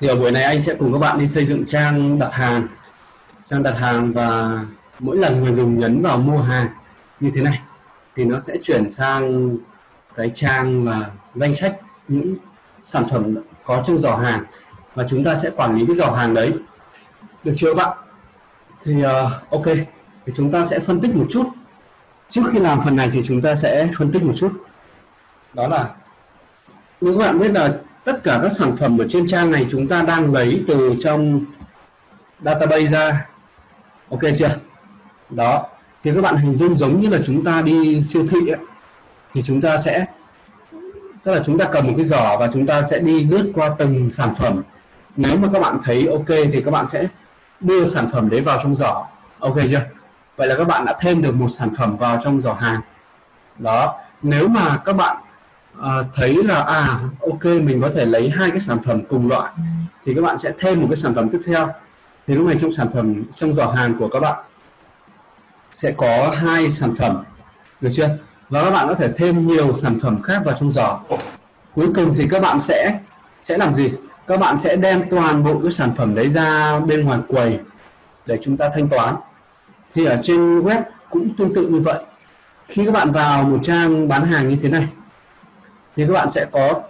Thì ở buổi này anh sẽ cùng các bạn đi xây dựng trang đặt hàng, và mỗi lần người dùng nhấn vào mua hàng như thế này thì nó sẽ chuyển sang cái trang và danh sách những sản phẩm có trong giỏ hàng, và chúng ta sẽ quản lý cái giỏ hàng đấy, được chưa các bạn? Thì ok, thì chúng ta sẽ phân tích một chút. Trước khi làm phần này thì chúng ta sẽ phân tích một chút. Đó là như các bạn biết là tất cả các sản phẩm ở trên trang này chúng ta đang lấy từ trong database ra, ok chưa? Đó, thì các bạn hình dung giống như là chúng ta đi siêu thị ấy, thì chúng ta sẽ, tức là chúng ta cầm một cái giỏ và chúng ta sẽ đi lướt qua từng sản phẩm. Nếu mà các bạn thấy ok thì các bạn sẽ đưa sản phẩm đấy vào trong giỏ, ok chưa? Vậy là các bạn đã thêm được một sản phẩm vào trong giỏ hàng. Đó, nếu mà các bạn thấy là ok mình có thể lấy hai cái sản phẩm cùng loại thì các bạn sẽ thêm một cái sản phẩm tiếp theo. Thì lúc này trong sản phẩm, trong giỏ hàng của các bạn sẽ có hai sản phẩm, được chưa? Và các bạn có thể thêm nhiều sản phẩm khác vào trong giỏ. Cuối cùng thì các bạn sẽ làm gì? Các bạn sẽ đem toàn bộ cái sản phẩm đấy ra bên ngoài quầy để chúng ta thanh toán. Thì ở trên web cũng tương tự như vậy. Khi các bạn vào một trang bán hàng như thế này thì các bạn sẽ có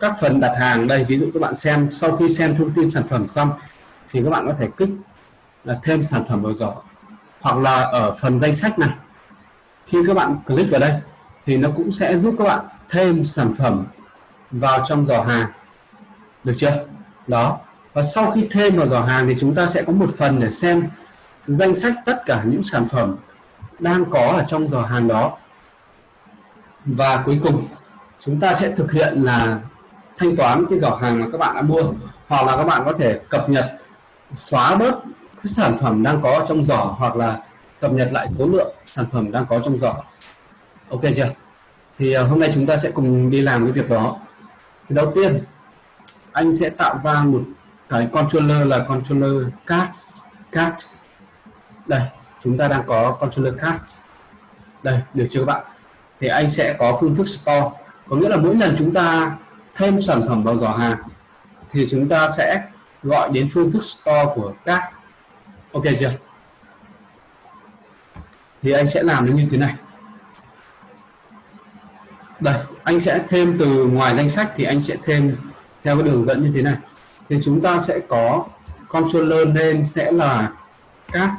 các phần đặt hàng đây. Ví dụ các bạn xem, sau khi xem thông tin sản phẩm xong thì các bạn có thể kích là thêm sản phẩm vào giỏ, hoặc là ở phần danh sách này, khi các bạn click vào đây thì nó cũng sẽ giúp các bạn thêm sản phẩm vào trong giỏ hàng, được chưa? Đó, và sau khi thêm vào giỏ hàng thì chúng ta sẽ có một phần để xem danh sách tất cả những sản phẩm đang có ở trong giỏ hàng đó, và cuối cùng chúng ta sẽ thực hiện là thanh toán cái giỏ hàng mà các bạn đã mua, hoặc là các bạn có thể cập nhật, xóa bớt cái sản phẩm đang có trong giỏ, hoặc là cập nhật lại số lượng sản phẩm đang có trong giỏ, ok chưa? Thì hôm nay chúng ta sẽ cùng đi làm cái việc đó. Thì đầu tiên anh sẽ tạo ra một cái controller là controller cart. Đây, chúng ta đang có controller cart đây, được chưa các bạn? Thì anh sẽ có phương thức store, có nghĩa là mỗi lần chúng ta thêm sản phẩm vào giỏ hàng thì chúng ta sẽ gọi đến phương thức store của cart, ok chưa? Thì anh sẽ làm nó như thế này. Đây, anh sẽ thêm từ ngoài danh sách thì anh sẽ thêm theo cái đường dẫn như thế này. Thì chúng ta sẽ có controller name sẽ là cart,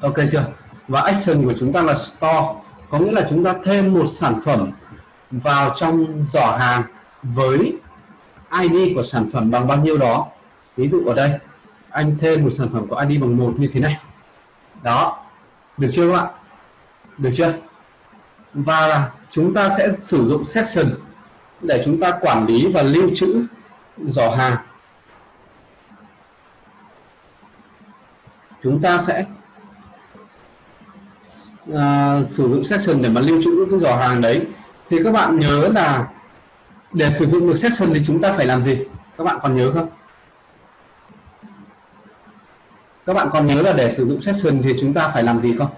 ok chưa? Và action của chúng ta là store, có nghĩa là chúng ta thêm một sản phẩm vào trong giỏ hàng với ID của sản phẩm bằng bao nhiêu đó. Ví dụ ở đây anh thêm một sản phẩm có ID bằng 1 như thế này. Đó, được chưa các bạn? Được chưa? Và chúng ta sẽ sử dụng section để chúng ta quản lý và lưu trữ giỏ hàng. Chúng ta sẽ sử dụng section để mà lưu trữ cái giỏ hàng đấy. Thì các bạn nhớ là để sử dụng được section thì chúng ta phải làm gì? Các bạn còn nhớ không? Các bạn còn nhớ là để sử dụng section thì chúng ta phải làm gì không?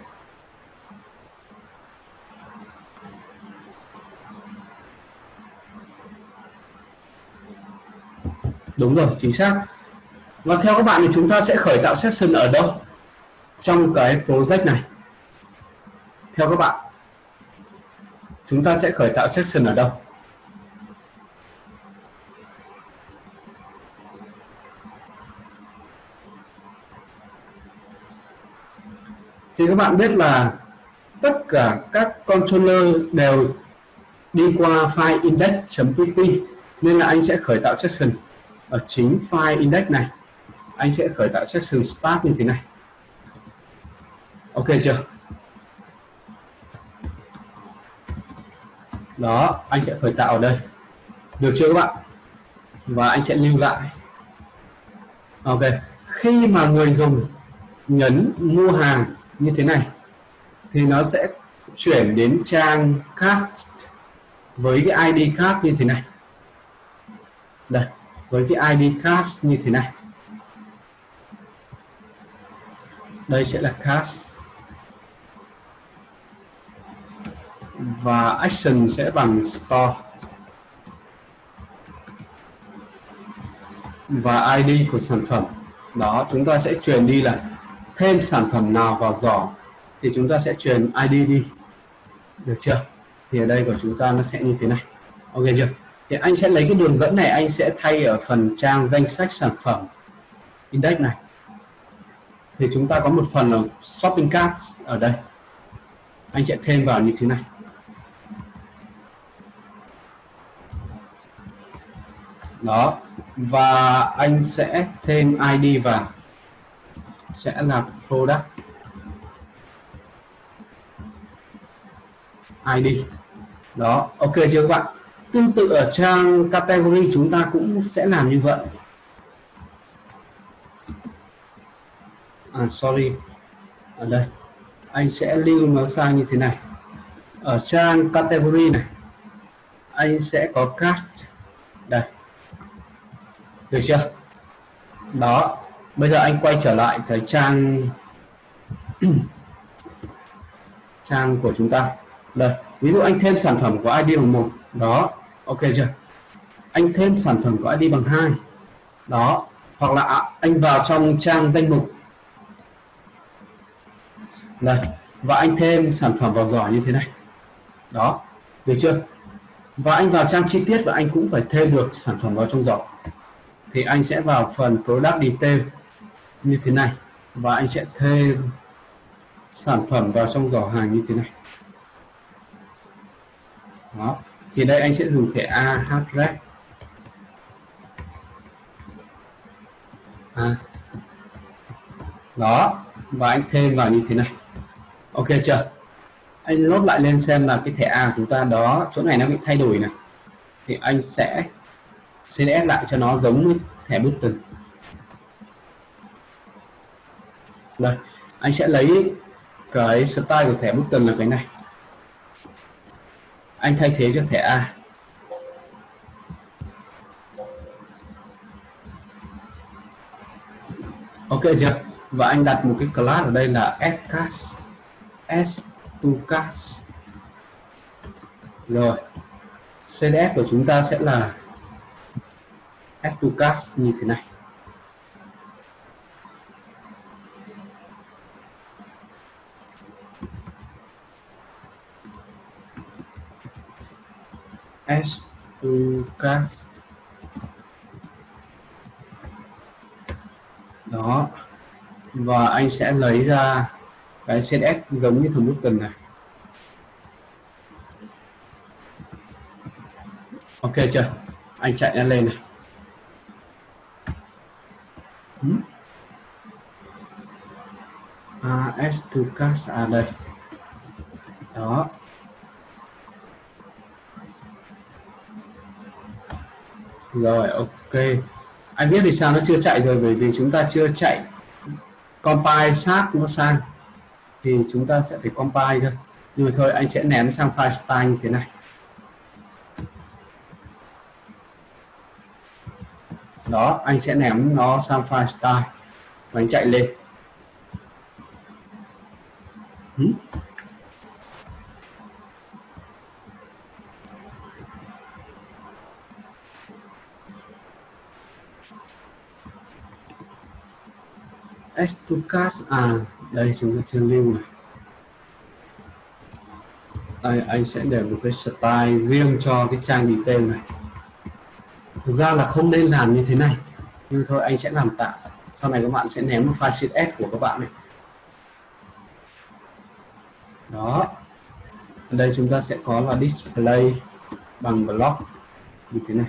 Đúng rồi, chính xác. Và theo các bạn thì chúng ta sẽ khởi tạo section ở đâu? Trong cái project này. Theo các bạn, chúng ta sẽ khởi tạo section ở đâu? Thì các bạn biết là tất cả các controller đều đi qua file index.pp, nên là anh sẽ khởi tạo section ở chính file index này. Anh sẽ khởi tạo section start như thế này, ok chưa? Đó, anh sẽ khởi tạo ở đây, được chưa các bạn? Và anh sẽ lưu lại. Ok, khi mà người dùng nhấn mua hàng như thế này thì nó sẽ chuyển đến trang cast với cái ID cast như thế này. Đây, với cái ID cast như thế này. Đây sẽ là cast. Và action sẽ bằng store. và ID của sản phẩm. Đó, chúng ta sẽ truyền đi là thêm sản phẩm nào vào giỏ thì chúng ta sẽ truyền ID đi, được chưa? Thì ở đây của chúng ta nó sẽ như thế này, ok chưa? Thì anh sẽ lấy cái đường dẫn này, anh sẽ thay ở phần trang danh sách sản phẩm index này. Thì chúng ta có một phần là shopping cart ở đây, anh sẽ thêm vào như thế này. Đó, và anh sẽ thêm ID vào, sẽ là product ID. Đó, ok chưa các bạn? Tương tự ở trang category chúng ta cũng sẽ làm như vậy. Ở đây anh sẽ lưu nó sang như thế này. Ở trang category này anh sẽ có cart đây, được chưa? Đó, bây giờ anh quay trở lại cái trang trang của chúng ta đây. Ví dụ anh thêm sản phẩm có ID bằng 1. Đó, ok chưa? Anh thêm sản phẩm có ID bằng 2. Đó, hoặc là anh vào trong trang danh mục đây, và anh thêm sản phẩm vào giỏ như thế này. Đó, được chưa? Và anh vào trang chi tiết và anh cũng phải thêm được sản phẩm vào trong giỏ. Thì anh sẽ vào phần product detail như thế này, và anh sẽ thêm sản phẩm vào trong giỏ hàng như thế này. Đó, thì đây anh sẽ dùng thẻ ahref đó, và anh thêm vào như thế này, ok chưa? Anh lốt lại lên xem là cái thẻ A của chúng ta đó, chỗ này nó bị thay đổi này, thì anh sẽ CSS lại cho nó giống với thẻ button. Đây, anh sẽ lấy cái style của thẻ button là cái này, anh thay thế cho thẻ A. Ok chưa? Và anh đặt một cái class ở đây là sCast, sToCast. Rồi, CSS của chúng ta sẽ là sToCast như thế này. sToCast. Đó, và anh sẽ lấy ra cái CSS giống như thằng button này. Ok chưa? Anh chạy lên này. sToCast đây. Đó. Rồi, ok. Anh biết vì sao nó chưa chạy rồi, bởi vì chúng ta chưa chạy compile sát nó sang, thì chúng ta sẽ phải compile thôi. Nhưng mà thôi, anh sẽ ném sang file style như thế này. Đó, anh sẽ ném nó sang file style và anh chạy lên. sToCast đây chúng ta chưa lưu này. Đây, anh sẽ để một cái style riêng cho cái trang detail này. Thực ra là không nên làm như thế này, nhưng thôi anh sẽ làm tạm. Sau này các bạn sẽ ném một file CSS của các bạn này. Đó, ở đây chúng ta sẽ có là display bằng block như thế này.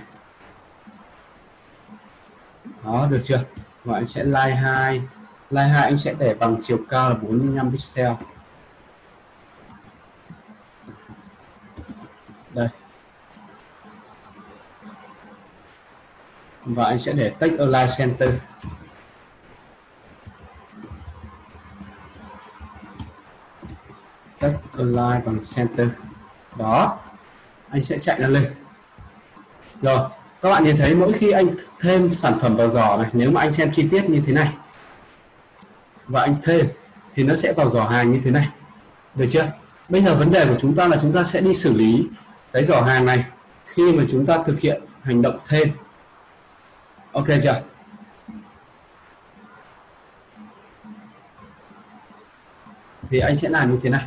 Đó, được chưa? Và anh sẽ line 2. Line 2 anh sẽ để bằng chiều cao là 45 pixel. Đây. Và anh sẽ để text align center. Text align bằng center. Đó. Anh sẽ chạy nó lên. Rồi, các bạn nhìn thấy mỗi khi anh thêm sản phẩm vào giỏ này, nếu mà anh xem chi tiết như thế này và anh thêm thì nó sẽ vào giỏ hàng như thế này, được chưa? Bây giờ vấn đề của chúng ta là chúng ta sẽ đi xử lý cái giỏ hàng này khi mà chúng ta thực hiện hành động thêm. Ok chưa? Thì anh sẽ làm như thế này.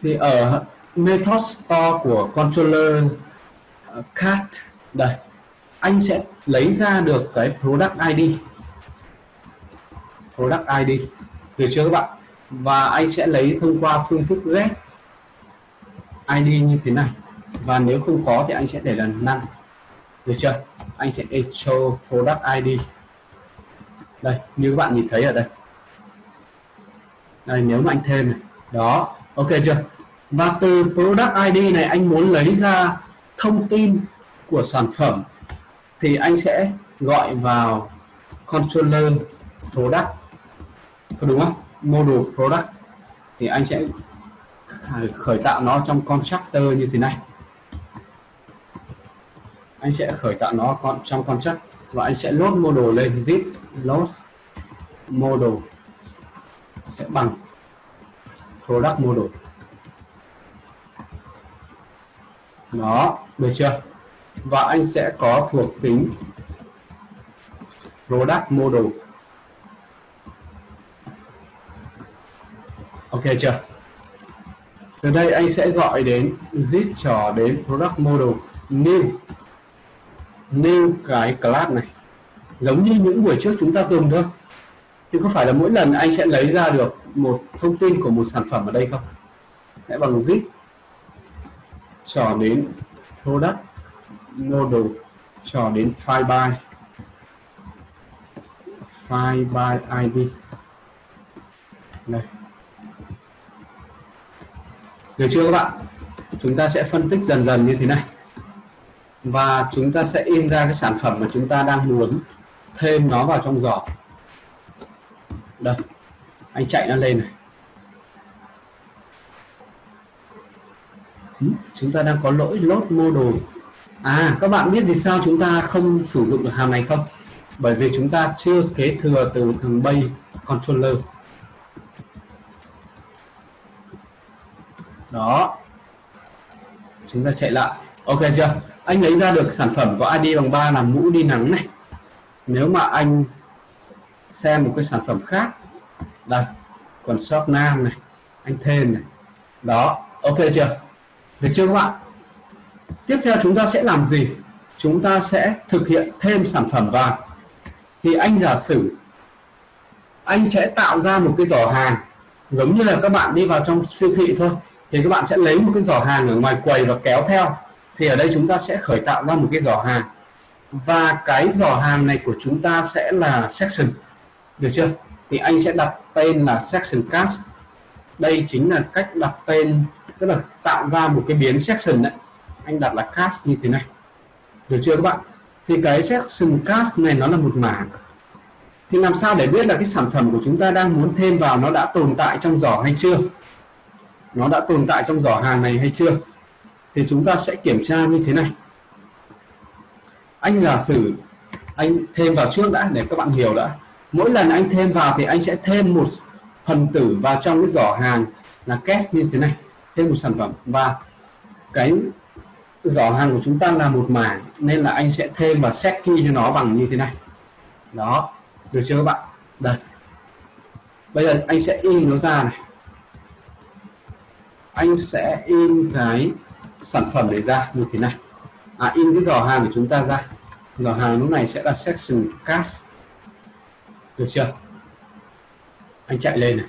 Thì ở method store của controller cat đây, anh sẽ lấy ra được cái product ID. Product ID. Được chưa các bạn? Và anh sẽ lấy thông qua phương thức get ID như thế này. Và nếu không có thì anh sẽ để là none. Được chưa? Anh sẽ echo product ID. Đây, như các bạn nhìn thấy ở đây. Đây, nếu mà anh thêm này. Đó, ok chưa? Và từ product ID này anh muốn lấy ra thông tin của sản phẩm thì anh sẽ gọi vào controller product. Có đúng không? Module product thì anh sẽ khởi tạo nó trong constructor như thế này. Anh sẽ khởi tạo nó trong constructor và anh sẽ load module lên, zip load module sẽ bằng product module. Đó, được chưa? Và anh sẽ có thuộc tính product module. Ok chưa? Từ đây anh sẽ gọi đến zip trỏ đến product module new. New cái class này. Giống như những buổi trước chúng ta dùng thôi. Chứ có phải là mỗi lần anh sẽ lấy ra được một thông tin của một sản phẩm ở đây không? Sẽ bằng zip trỏ đến product module trỏ đến file by id này. Được chưa các bạn? Chúng ta sẽ phân tích dần dần như thế này và chúng ta sẽ in ra cái sản phẩm mà chúng ta đang muốn thêm nó vào trong giỏ. Đây, anh chạy nó lên này. Chúng ta đang có lỗi load module. À, các bạn biết vì sao chúng ta không sử dụng được hàm này không? Bởi vì chúng ta chưa kế thừa từ thằng bay controller. Đó. Chúng ta chạy lại. Ok chưa? Anh lấy ra được sản phẩm có ID bằng 3 là mũ đi nắng này. Nếu mà anh xem một cái sản phẩm khác. Đây, còn shop nam này. Anh thêm này. Đó, ok chưa? Được chưa các bạn? Tiếp theo chúng ta sẽ làm gì? Chúng ta sẽ thực hiện thêm sản phẩm vào. Thì anh giả sử anh sẽ tạo ra một cái giỏ hàng. Giống như là các bạn đi vào trong siêu thị thôi. Thì các bạn sẽ lấy một cái giỏ hàng ở ngoài quầy và kéo theo. Thì ở đây chúng ta sẽ khởi tạo ra một cái giỏ hàng. Và cái giỏ hàng này của chúng ta sẽ là section. Được chưa? Thì anh sẽ đặt tên là section cast. Đây chính là cách đặt tên, tức là tạo ra một cái biến section đấy. Anh đặt là cast như thế này. Được chưa các bạn? Thì cái section cast này nó là một mảng. Thì làm sao để biết là cái sản phẩm của chúng ta đang muốn thêm vào nó đã tồn tại trong giỏ hay chưa? Nó đã tồn tại trong giỏ hàng này hay chưa? Thì chúng ta sẽ kiểm tra như thế này. Anh giả sử anh thêm vào trước đã để các bạn hiểu đã. Mỗi lần anh thêm vào thì anh sẽ thêm một phần tử vào trong cái giỏ hàng là cast như thế này. Thêm một sản phẩm và cái giỏ hàng của chúng ta là một mảng nên là anh sẽ thêm và set key cho nó bằng như thế này. Đó, được chưa các bạn? Đây, bây giờ anh sẽ in nó ra này. Anh sẽ in cái sản phẩm để ra như thế này. À, in cái giỏ hàng của chúng ta ra. Giỏ hàng lúc này sẽ là section cast. Được chưa? Anh chạy lên này.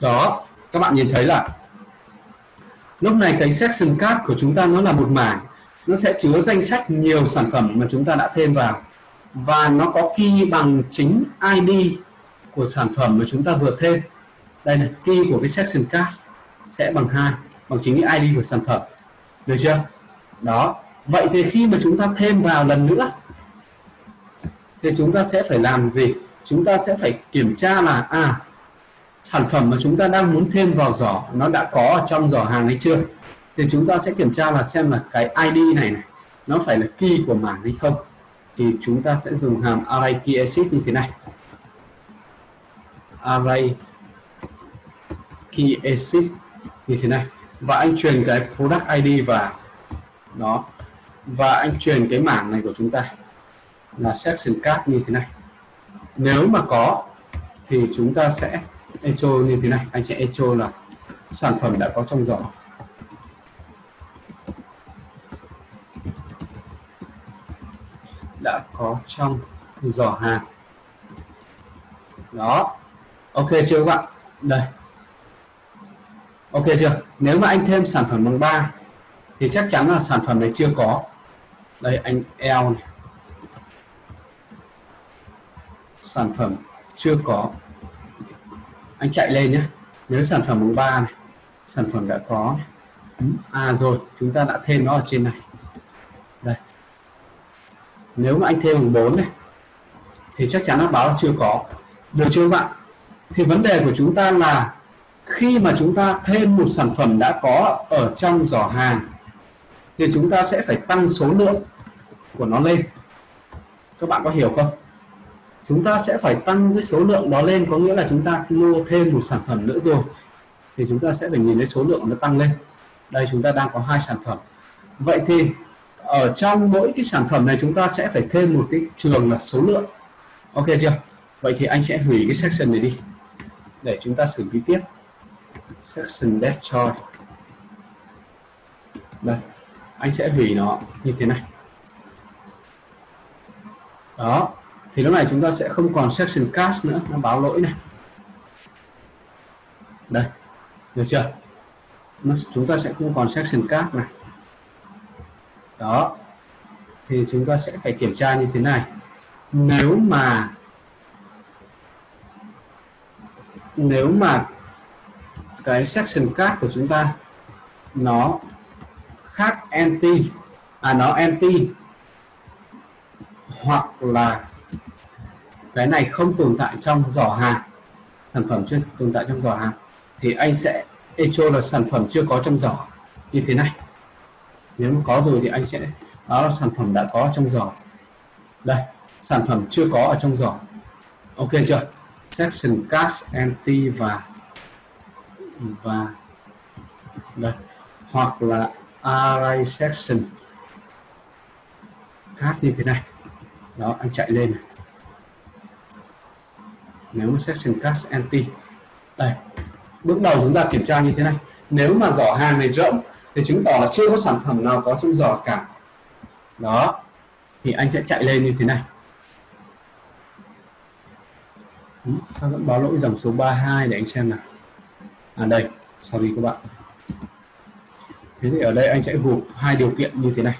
Đó, các bạn nhìn thấy là lúc này cái section card của chúng ta nó là một mảng. Nó sẽ chứa danh sách nhiều sản phẩm mà chúng ta đã thêm vào. Và nó có key bằng chính ID của sản phẩm mà chúng ta vừa thêm. Đây này, key của cái section card sẽ bằng 2, bằng chính cái ID của sản phẩm. Được chưa? Đó. Vậy thì khi mà chúng ta thêm vào lần nữa thì chúng ta sẽ phải làm gì? Chúng ta sẽ phải kiểm tra là sản phẩm mà chúng ta đang muốn thêm vào giỏ nó đã có ở trong giỏ hàng hay chưa. Thì chúng ta sẽ kiểm tra là xem là cái ID này nó phải là key của mảng hay không. Thì chúng ta sẽ dùng hàm array key exit như thế này. Array key exit như thế này. Và anh truyền cái product ID vào. Đó. và anh truyền cái mảng này của chúng ta là section card như thế này. Nếu mà có thì chúng ta sẽ echo như thế này, anh sẽ echo là sản phẩm đã có trong giỏ. Đã có trong giỏ hàng. Đó. Ok chưa các bạn? Đây. Ok chưa? Nếu mà anh thêm sản phẩm bằng 3 thì chắc chắn là sản phẩm này chưa có. Đây anh L này. Sản phẩm chưa có. Anh chạy lên nhé. Nếu sản phẩm bằng 3 này, sản phẩm đã có. À rồi, chúng ta đã thêm nó ở trên này. Đây. Nếu mà anh thêm bằng 4 này thì chắc chắn nó báo là chưa có. Được chưa các bạn? Thì vấn đề của chúng ta là khi mà chúng ta thêm một sản phẩm đã có ở trong giỏ hàng thì chúng ta sẽ phải tăng số lượng của nó lên. Các bạn có hiểu không? Chúng ta sẽ phải tăng cái số lượng đó lên, có nghĩa là chúng ta mua thêm một sản phẩm nữa rồi thì chúng ta sẽ phải nhìn thấy số lượng nó tăng lên. Đây chúng ta đang có 2 sản phẩm. Vậy thì ở trong mỗi cái sản phẩm này chúng ta sẽ phải thêm một cái trường là số lượng. Ok chưa? Vậy thì anh sẽ hủy cái section này đi để chúng ta xử lý tiếp. Section destroy. Đây, anh sẽ hủy nó như thế này. Đó, thì lúc này chúng ta sẽ không còn section cast nữa, nó báo lỗi này. Đây, được chưa? Chúng ta sẽ không còn section cast này. Đó, thì chúng ta sẽ phải kiểm tra như thế này. Nếu mà cái section card của chúng ta nó khác empty, nó empty hoặc là cái này không tồn tại trong giỏ hàng, sản phẩm chưa tồn tại trong giỏ hàng thì anh sẽ echo là sản phẩm chưa có trong giỏ như thế này. Nếu mà có rồi thì anh sẽ đó là sản phẩm đã có trong giỏ. Đây, sản phẩm chưa có ở trong giỏ. Ok chưa? Section card empty và đây, hoặc là array section card như thế này. Đó, anh chạy lên này. Nếu mà section card empty. Đây, bước đầu chúng ta kiểm tra như thế này. Nếu mà giỏ hàng này rỗng thì chứng tỏ là chưa có sản phẩm nào có trong giỏ cả. Đó, thì anh sẽ chạy lên như thế này. Sao vẫn báo lỗi dòng số 32 để anh xem nào. À đây, sorry các bạn. Thế thì ở đây anh sẽ gộp 2 điều kiện như thế này.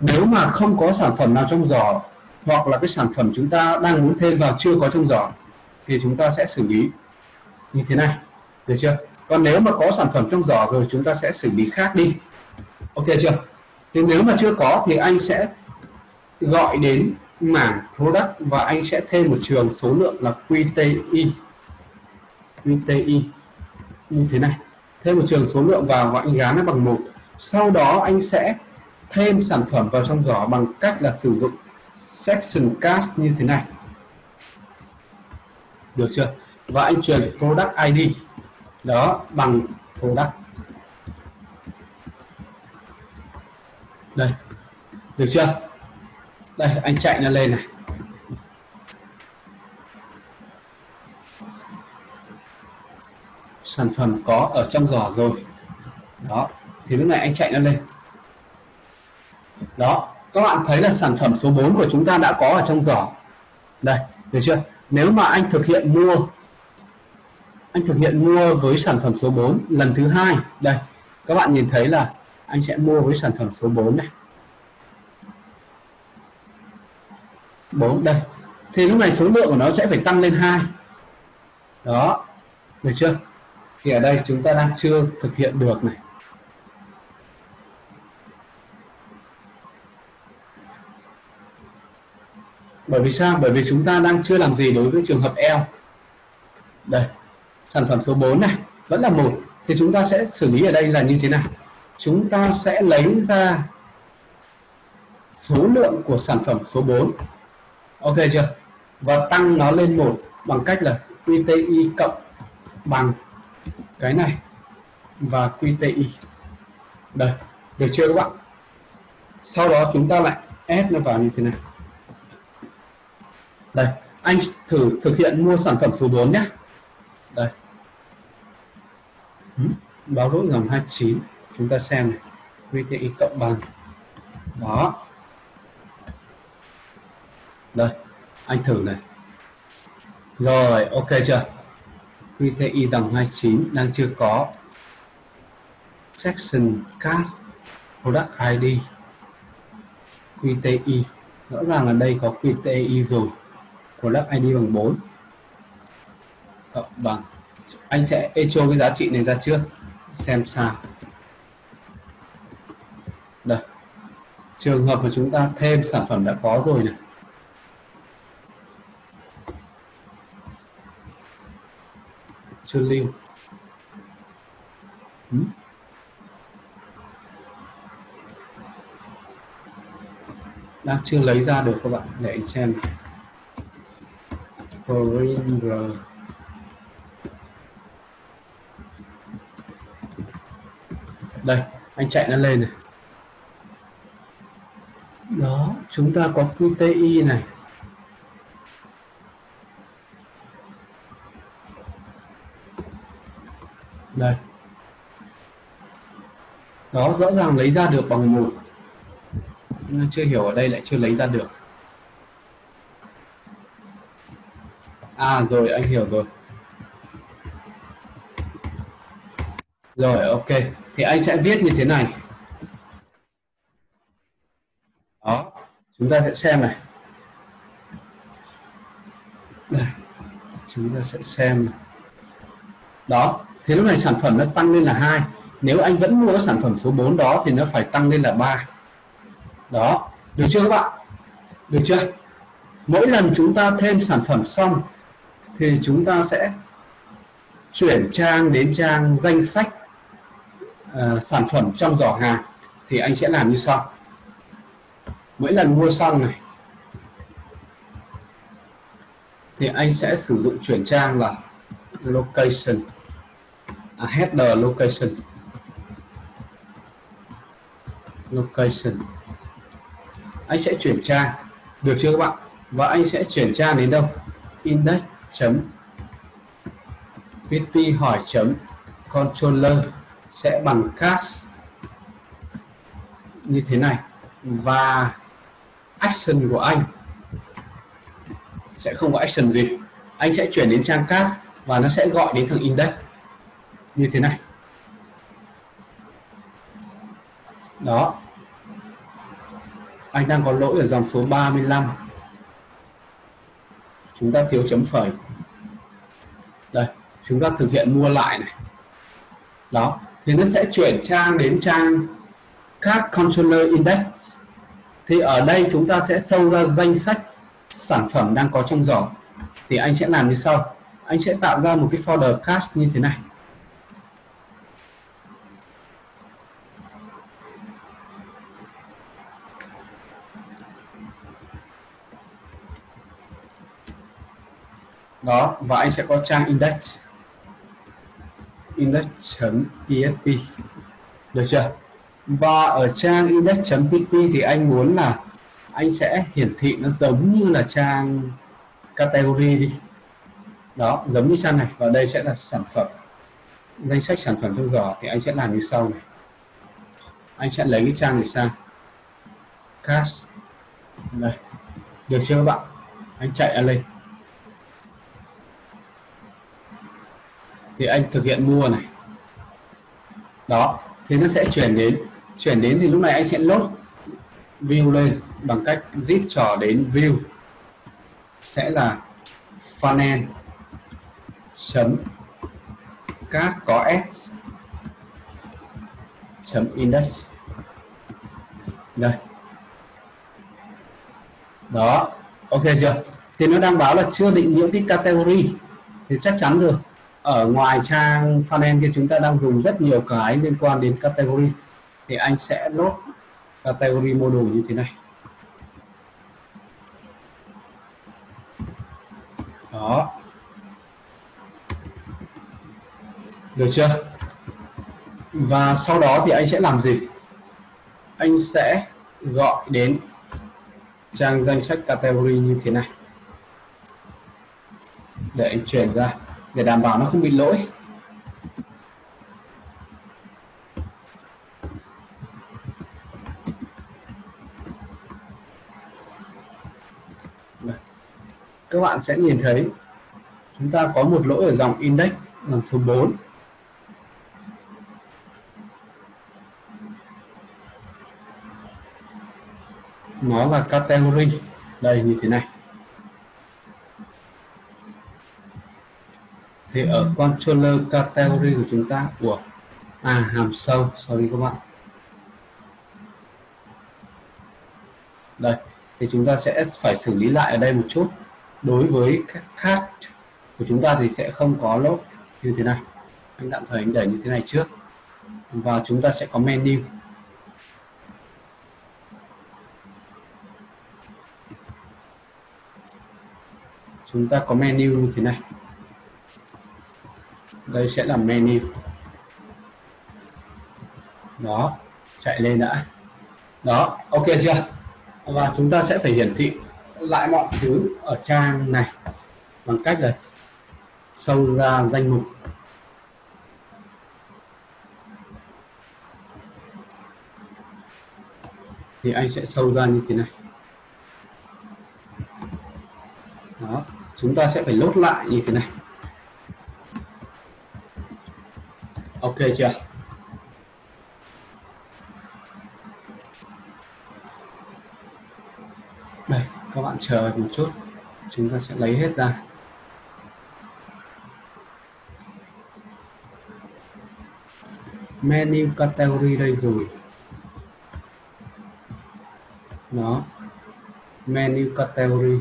Nếu mà không có sản phẩm nào trong giỏ hoặc là cái sản phẩm chúng ta đang muốn thêm vào chưa có trong giỏ thì chúng ta sẽ xử lý như thế này. Được chưa? Còn nếu mà có sản phẩm trong giỏ rồi chúng ta sẽ xử lý khác đi. Ok chưa? Thì nếu mà chưa có thì anh sẽ gọi đến mảng product và anh sẽ thêm một trường số lượng là QTI như thế này. Thêm một trường số lượng vào và anh gán nó bằng 1. Sau đó anh sẽ thêm sản phẩm vào trong giỏ bằng cách là sử dụng section card như thế này. Được chưa? Và anh truyền product ID đó bằng product. Đây. Được chưa? Đây, anh chạy nó lên này. Sản phẩm có ở trong giỏ rồi. Đó, thì lúc này anh chạy nó lên. Đó, các bạn thấy là sản phẩm số 4 của chúng ta đã có ở trong giỏ. Đây, được chưa? Nếu mà anh thực hiện mua với sản phẩm số 4 lần thứ 2. Đây, các bạn nhìn thấy là anh sẽ mua với sản phẩm số 4 này. 4 đây. Thì lúc này số lượng của nó sẽ phải tăng lên 2. Đó. Được chưa? Thì ở đây chúng ta đang chưa thực hiện được này. Bởi vì sao? Bởi vì chúng ta đang chưa làm gì đối với trường hợp L. Đây. Sản phẩm số 4 này vẫn là 1 thì chúng ta sẽ xử lý ở đây là như thế nào? Chúng ta sẽ lấy ra số lượng của sản phẩm số 4. Ok chưa? Và tăng nó lên 1 bằng cách là QTI cộng bằng cái này và QTI. Đây, được chưa các bạn? Sau đó chúng ta lại ép nó vào như thế này. Đây, anh thử thực hiện mua sản phẩm số 4 nhé. Đây. Báo lỗi dòng 29, chúng ta xem này. VTI cộng bằng. Đó. Đây, anh thử này. Rồi, ok chưa? VTI dòng 29 đang chưa có. Section Card Product ID QTI. Rõ ràng là đây có QTI rồi. Product ID bằng 4. Cộng bằng. Anh sẽ echo cái giá trị này ra trước. Xem sao. Đây. Trường hợp mà chúng ta thêm sản phẩm đã có rồi này. Chưa lưu. Đang chưa lấy ra được các bạn, để xem foreigner đây, anh chạy nó lên này. Đó, chúng ta có QTI này. Đây. Đó, rõ ràng lấy ra được bằng 1. Chưa hiểu ở đây lại chưa lấy ra được. À rồi, anh hiểu rồi. Rồi, ok. Thì anh sẽ viết như thế này. Đó, chúng ta sẽ xem này. Đây, chúng ta sẽ xem này. Đó, thế lúc này sản phẩm nó tăng lên là 2. Nếu anh vẫn mua sản phẩm số 4 đó thì nó phải tăng lên là 3. Đó, được chưa các bạn? Được chưa? Mỗi lần chúng ta thêm sản phẩm xong thì chúng ta sẽ chuyển trang đến trang danh sách sản phẩm trong giỏ hàng. Thì anh sẽ làm như sau. Mỗi lần mua xong này thì anh sẽ sử dụng chuyển trang là location, header location. Anh sẽ chuyển tra, được chưa các bạn? Và anh sẽ chuyển tra đến đâu? Index.php hỏi chấm controller sẽ bằng class như thế này, và action của anh sẽ không có action gì. Anh sẽ chuyển đến trang class và nó sẽ gọi đến thằng index như thế này. Đó. Anh đang có lỗi ở dòng số 35. Chúng ta thiếu chấm phẩy. Đây, chúng ta thực hiện mua lại này. Đó, thì nó sẽ chuyển trang đến trang Card Controller Index. Thì ở đây chúng ta sẽ sâu ra danh sách sản phẩm đang có trong giỏ. Thì anh sẽ làm như sau. Anh sẽ tạo ra một cái folder card như thế này. Đó, và anh sẽ có trang index. Index.php. Được chưa? Và ở trang index.php thì anh muốn là anh sẽ hiển thị nó giống như là trang category đi. Đó, giống như trang này. Và đây sẽ là sản phẩm. Danh sách sản phẩm trong giỏ. Thì anh sẽ làm như sau này. Anh sẽ lấy cái trang này sang Cast. Đây. Được chưa các bạn? Anh chạy lên. Thì anh thực hiện mua này. Đó, thì nó sẽ chuyển đến. Chuyển đến thì lúc này anh sẽ load view lên bằng cách zip trỏ đến view sẽ là funnel chấm card có s chấm index. Đây. Đó, ok chưa? Thì nó đang báo là chưa định nghĩa cái category. Thì chắc chắn rồi. Ở ngoài trang funnel kia chúng ta đang dùng rất nhiều cái liên quan đến category. Thì anh sẽ load category module như thế này. Đó. Được chưa? Và sau đó thì anh sẽ làm gì? Anh sẽ gọi đến trang danh sách category như thế này để anh chuyển ra để đảm bảo nó không bị lỗi. Các bạn sẽ nhìn thấy chúng ta có một lỗi ở dòng index, dòng số 4. Nó là category đây như thế này. Thì ở controller category của chúng ta của hàm sâu, sorry các bạn. Đây, thì chúng ta sẽ phải xử lý lại ở đây một chút. Đối với các khác của chúng ta thì sẽ không có lỗi như thế này. Anh tạm thời anh để như thế này trước. Và chúng ta sẽ có menu. Chúng ta có menu như thế này. Đây sẽ là menu. Đó, chạy lên đã. Đó, ok chưa? Và chúng ta sẽ phải hiển thị lại mọi thứ ở trang này bằng cách là sâu ra danh mục. Thì anh sẽ sâu ra như thế này. Đó, chúng ta sẽ phải lốt lại như thế này. Ok chưa? Đây, các bạn chờ một chút, chúng ta sẽ lấy hết ra. Menu category đây rồi. Đó, menu category.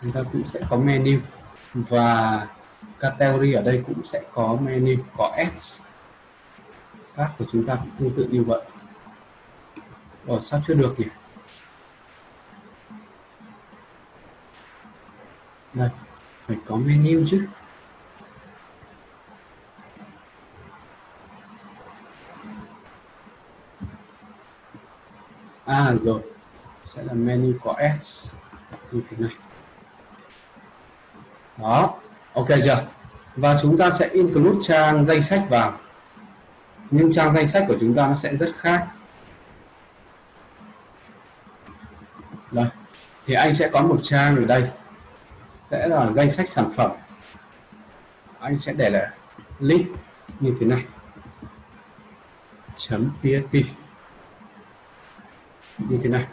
Chúng ta cũng sẽ có menu và category ở đây cũng sẽ có menu, có S. Các của chúng ta cũng tương tự như vậy. Ồ, sao chưa được nhỉ? Đây, phải có menu chứ. À rồi, sẽ là menu có S như thế này. Đó, ok chưa? Và chúng ta sẽ include trang danh sách vào. Nhưng trang danh sách của chúng ta nó sẽ rất khác. Đây, thì anh sẽ có một trang ở đây sẽ là danh sách sản phẩm. Anh sẽ để là list như thế này .php như thế này.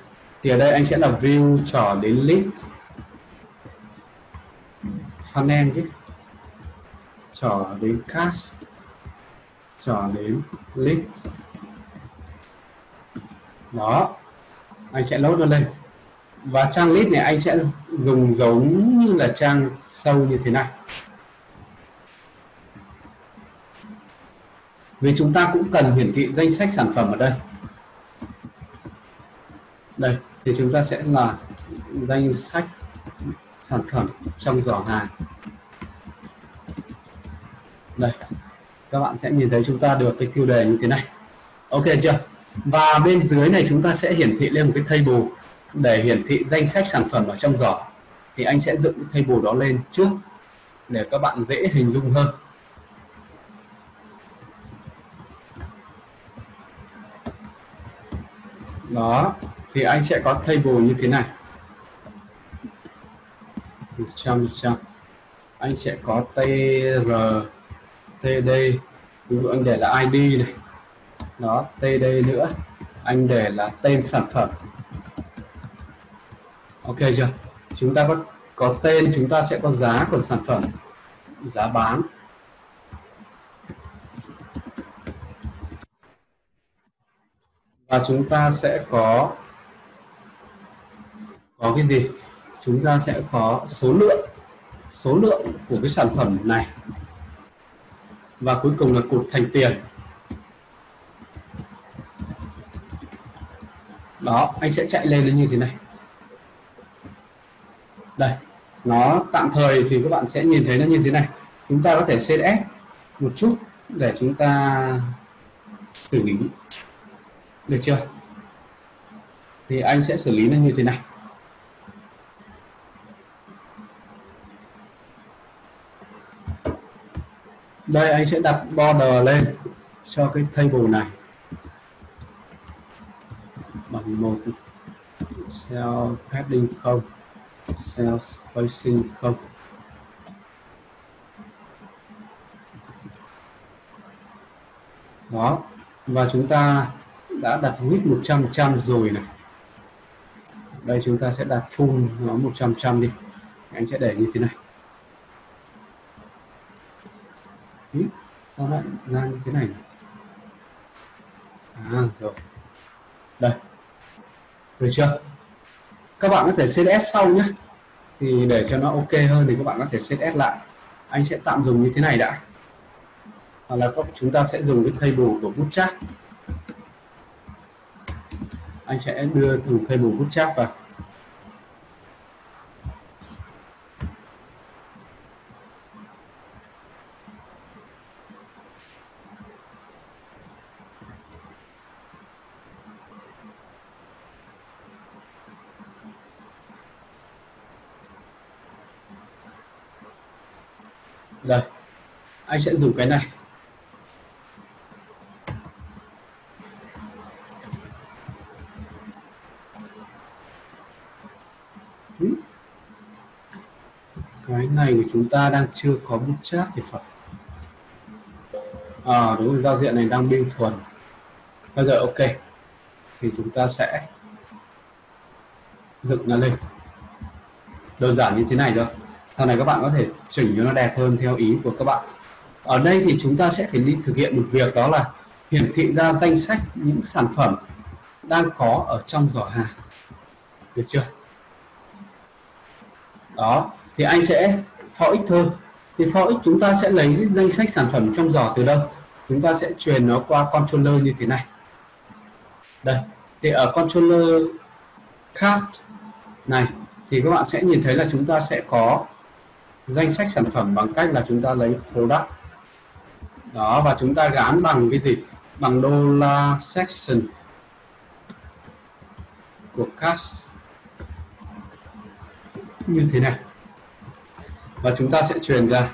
Thì ở đây anh sẽ là view trỏ đến list funnel chứ, trỏ đến cast, trỏ đến list. Đó, anh sẽ load nó lên. Và trang list này anh sẽ dùng giống như là trang sâu như thế này. Vì chúng ta cũng cần hiển thị danh sách sản phẩm ở đây. Đây, thì chúng ta sẽ là danh sách sản phẩm trong giỏ hàng. Đây, các bạn sẽ nhìn thấy chúng ta được cái tiêu đề như thế này. Ok chưa? Và bên dưới này chúng ta sẽ hiển thị lên một cái table để hiển thị danh sách sản phẩm ở trong giỏ. Thì anh sẽ dựng cái table đó lên trước để các bạn dễ hình dung hơn. Đó, thì anh sẽ có table như thế này. 100%. Anh sẽ có TR, TD. Ví dụ anh để là ID này. Đó, TD nữa. Anh để là tên sản phẩm. Ok chưa? Chúng ta có tên, chúng ta sẽ có giá của sản phẩm, giá bán. Và chúng ta sẽ có cái gì? Chúng ta sẽ có số lượng của cái sản phẩm này. Và cuối cùng là cột thành tiền. Đó, anh sẽ chạy lên nó như thế này. Đây, nó tạm thời thì các bạn sẽ nhìn thấy nó như thế này. Chúng ta có thể CSS một chút để chúng ta xử lý. Được chưa? thì anh sẽ xử lý nó như thế này. Đây anh sẽ đặt border lên cho cái table này bằng 1, cell padding 0, cell spacing 0. Đó, và chúng ta đã đặt width 100% rồi này. Đây chúng ta sẽ đặt full nó 100% đi. Anh sẽ để như thế này. Sao lại ra như thế này? À rồi. Đây. Được chưa? Các bạn có thể CSS sau nhé. Thì để cho nó ok hơn thì các bạn có thể CSS lại. Anh sẽ tạm dùng như thế này đã. Hoặc là chúng ta sẽ dùng cái table của Bootstrap. Anh sẽ đưa thử table Bootstrap vào. Đây, anh sẽ dùng cái này. Cái này của chúng ta đang chưa có Bootstrap thì phải. À đúng rồi, giao diện này đang build thuần. Bây giờ ok. Thì chúng ta sẽ dựng nó lên. Đơn giản như thế này thôi. Sau này các bạn có thể chỉnh cho nó đẹp hơn theo ý của các bạn. Ở đây thì chúng ta sẽ phải đi thực hiện một việc, đó là hiển thị ra danh sách những sản phẩm đang có ở trong giỏ hàng. Được chưa? Đó, thì anh sẽ for x thôi. Thì for x chúng ta sẽ lấy danh sách sản phẩm trong giỏ từ đâu? Chúng ta sẽ truyền nó qua controller như thế này. Đây, thì ở controller cast này thì các bạn sẽ nhìn thấy là chúng ta sẽ có danh sách sản phẩm bằng cách là chúng ta lấy product. Đó, và chúng ta gán bằng cái gì? Bằng $section của class như thế này. Và chúng ta sẽ truyền ra.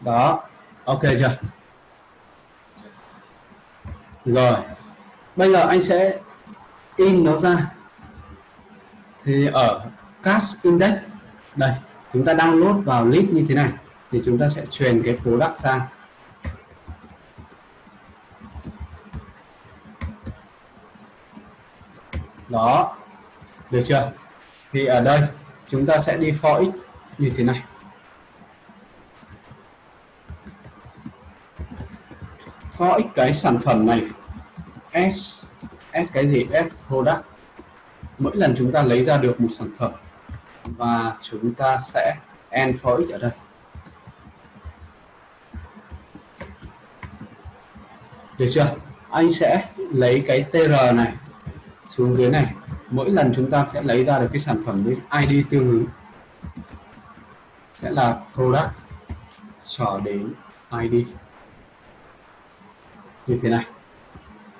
Đó, ok chưa? Rồi. Bây giờ anh sẽ in nó ra. Thì ở class index đây, chúng ta download vào list như thế này thì chúng ta sẽ truyền cái product sang. Đó. Được chưa? Thì ở đây chúng ta sẽ đi for x như thế này. For x cái sản phẩm này, S cái gì? S product. Mỗi lần chúng ta lấy ra được một sản phẩm và chúng ta sẽ end for x ở đây. Được chưa? Anh sẽ lấy cái TR này xuống dưới này. Mỗi lần chúng ta sẽ lấy ra được cái sản phẩm với ID tương ứng. Sẽ là product cho đến ID. Như thế này.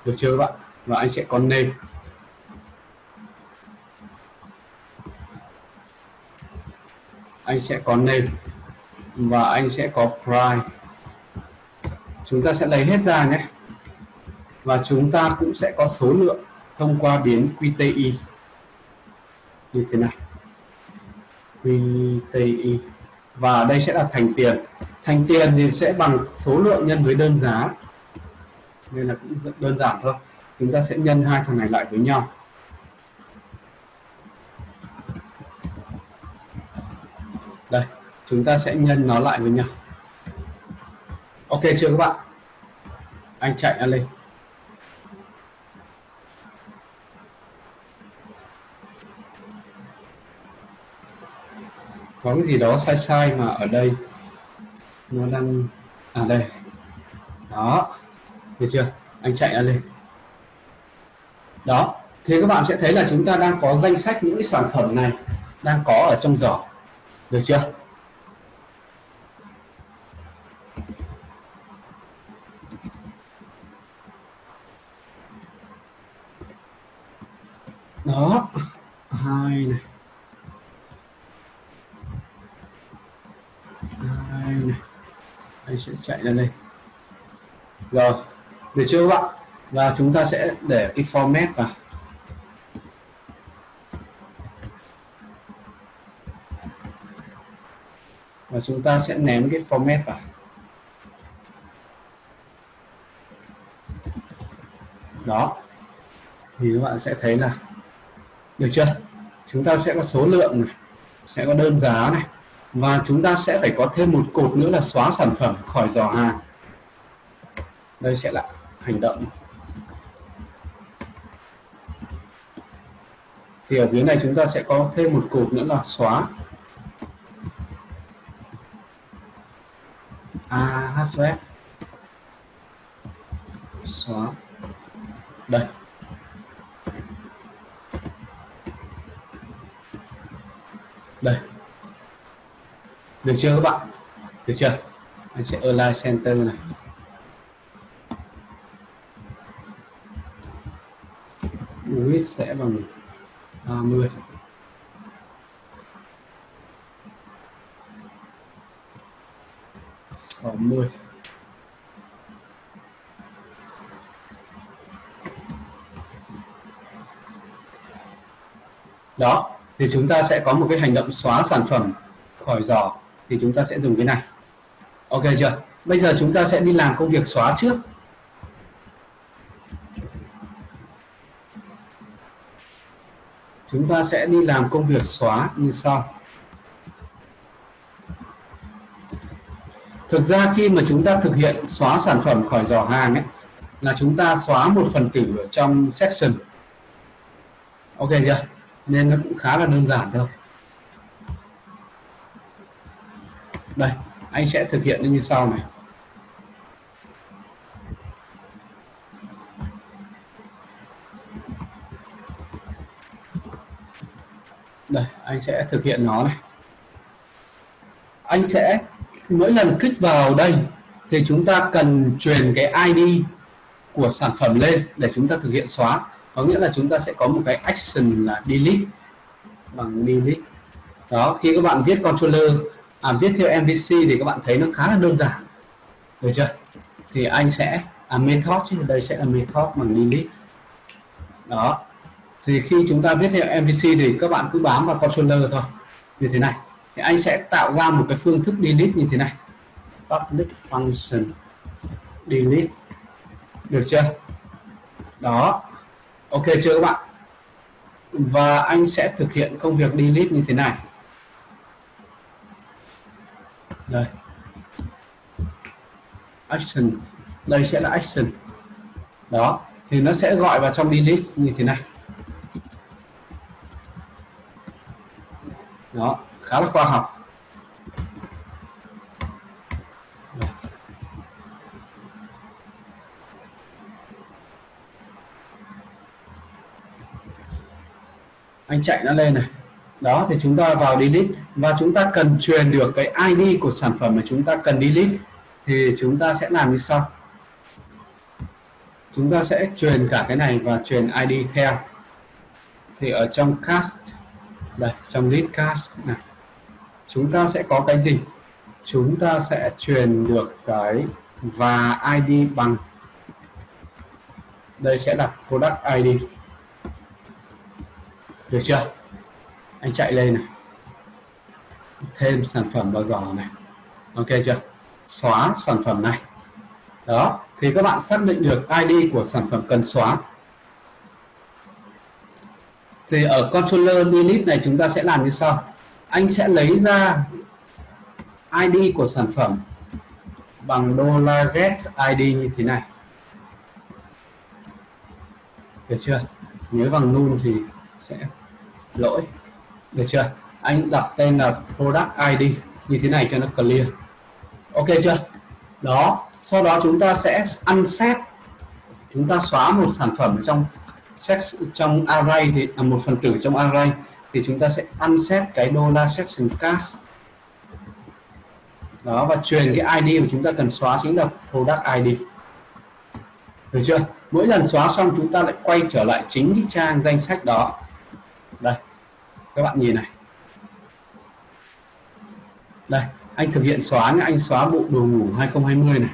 Được chưa các bạn? Và anh sẽ có name. Anh sẽ có name. Và anh sẽ có price. Chúng ta sẽ lấy hết ra nhé. Và chúng ta cũng sẽ có số lượng thông qua biến QTI. Như thế này. QTI. Và đây sẽ là thành tiền. Thành tiền thì sẽ bằng số lượng nhân với đơn giá. Nên là cũng rất đơn giản thôi. Chúng ta sẽ nhân hai thằng này lại với nhau. Đây, chúng ta sẽ nhân nó lại với nhau. Ok chưa các bạn? Anh chạy nó lên. Có cái gì đó sai sai mà ở đây nó đang... À đây. Đó. Được chưa? Anh chạy ra lên. Đó. Thế các bạn sẽ thấy là chúng ta đang có danh sách những cái sản phẩm này đang có ở trong giỏ. Được chưa? đó, 2 này, 2 này, anh sẽ chạy lên đây. Rồi, được chưa các bạn? Và chúng ta sẽ để cái format vào. Và chúng ta sẽ ném cái format vào. Đó. Thì các bạn sẽ thấy là được chưa? Chúng ta sẽ có số lượng này, sẽ có đơn giá này, và chúng ta sẽ phải có thêm một cột nữa là xóa sản phẩm khỏi giỏ hàng. Đây sẽ là hành động. Thì ở dưới này chúng ta sẽ có thêm một cột nữa là xóa ahref, xóa đây. Đây. Được chưa các bạn? Được chưa? Anh sẽ align center này. Width sẽ bằng 30. Đó, thì chúng ta sẽ có một cái hành động xóa sản phẩm khỏi giỏ, thì chúng ta sẽ dùng cái này. Ok chưa? Bây giờ chúng ta sẽ đi làm công việc xóa trước. Chúng ta sẽ đi làm công việc xóa như sau. Thực ra khi mà chúng ta thực hiện xóa sản phẩm khỏi giỏ hàng ấy, là chúng ta xóa một phần tử ở trong section. Ok chưa? Nên nó cũng khá là đơn giản thôi. Đây, anh sẽ thực hiện như sau này. Đây, anh sẽ thực hiện nó này. Anh sẽ mỗi lần kích vào đây thì chúng ta cần truyền cái ID của sản phẩm lên để chúng ta thực hiện xóa. Có nghĩa là chúng ta sẽ có một cái action là delete, bằng delete. Đó, khi các bạn viết controller, viết theo MVC thì các bạn thấy nó khá là đơn giản. Được chưa? Thì anh sẽ method, chứ đây sẽ là method bằng delete. Đó. Thì khi chúng ta viết theo MVC thì các bạn cứ bám vào controller thôi. Như thế này. Thì anh sẽ tạo ra một cái phương thức delete như thế này. Public function delete. Được chưa? Đó. Ok chưa các bạn? Và anh sẽ thực hiện công việc delete như thế này. Đây. Action. Đây sẽ là action. Đó. Thì nó sẽ gọi vào trong delete như thế này. Đó. Khá là khoa học. Đây. Anh chạy nó lên này. Đó, thì chúng ta vào delete và chúng ta cần truyền được cái ID của sản phẩm mà chúng ta cần delete, thì chúng ta sẽ làm như sau. Chúng ta sẽ truyền cả cái này và truyền ID theo. Thì ở trong cast, đây, trong list cast này, chúng ta sẽ có cái gì? Chúng ta sẽ truyền được cái và ID bằng, đây sẽ là product ID. Được chưa? Anh chạy lên này. Thêm sản phẩm vào giỏ này. Ok chưa? Xóa sản phẩm này. Đó. Thì các bạn xác định được ID của sản phẩm cần xóa. Thì ở controller delete này chúng ta sẽ làm như sau. Anh sẽ lấy ra ID của sản phẩm bằng $getID như thế này. Được chưa? Nếu bằng null thì sẽ lỗi. Được chưa? Anh đặt tên là product ID như thế này cho nó clear. Ok chưa? Đó. Sau đó chúng ta sẽ unset. Chúng ta xóa một sản phẩm trong array thì một phần tử trong array, thì chúng ta sẽ unset cái $sectionCast. Đó, và truyền cái ID mà chúng ta cần xóa chính là product ID. Được chưa? Mỗi lần xóa xong chúng ta lại quay trở lại chính cái trang danh sách đó các bạn nhìn này. Đây, anh thực hiện xóa nhé, anh xóa bộ đồ ngủ 2020 này.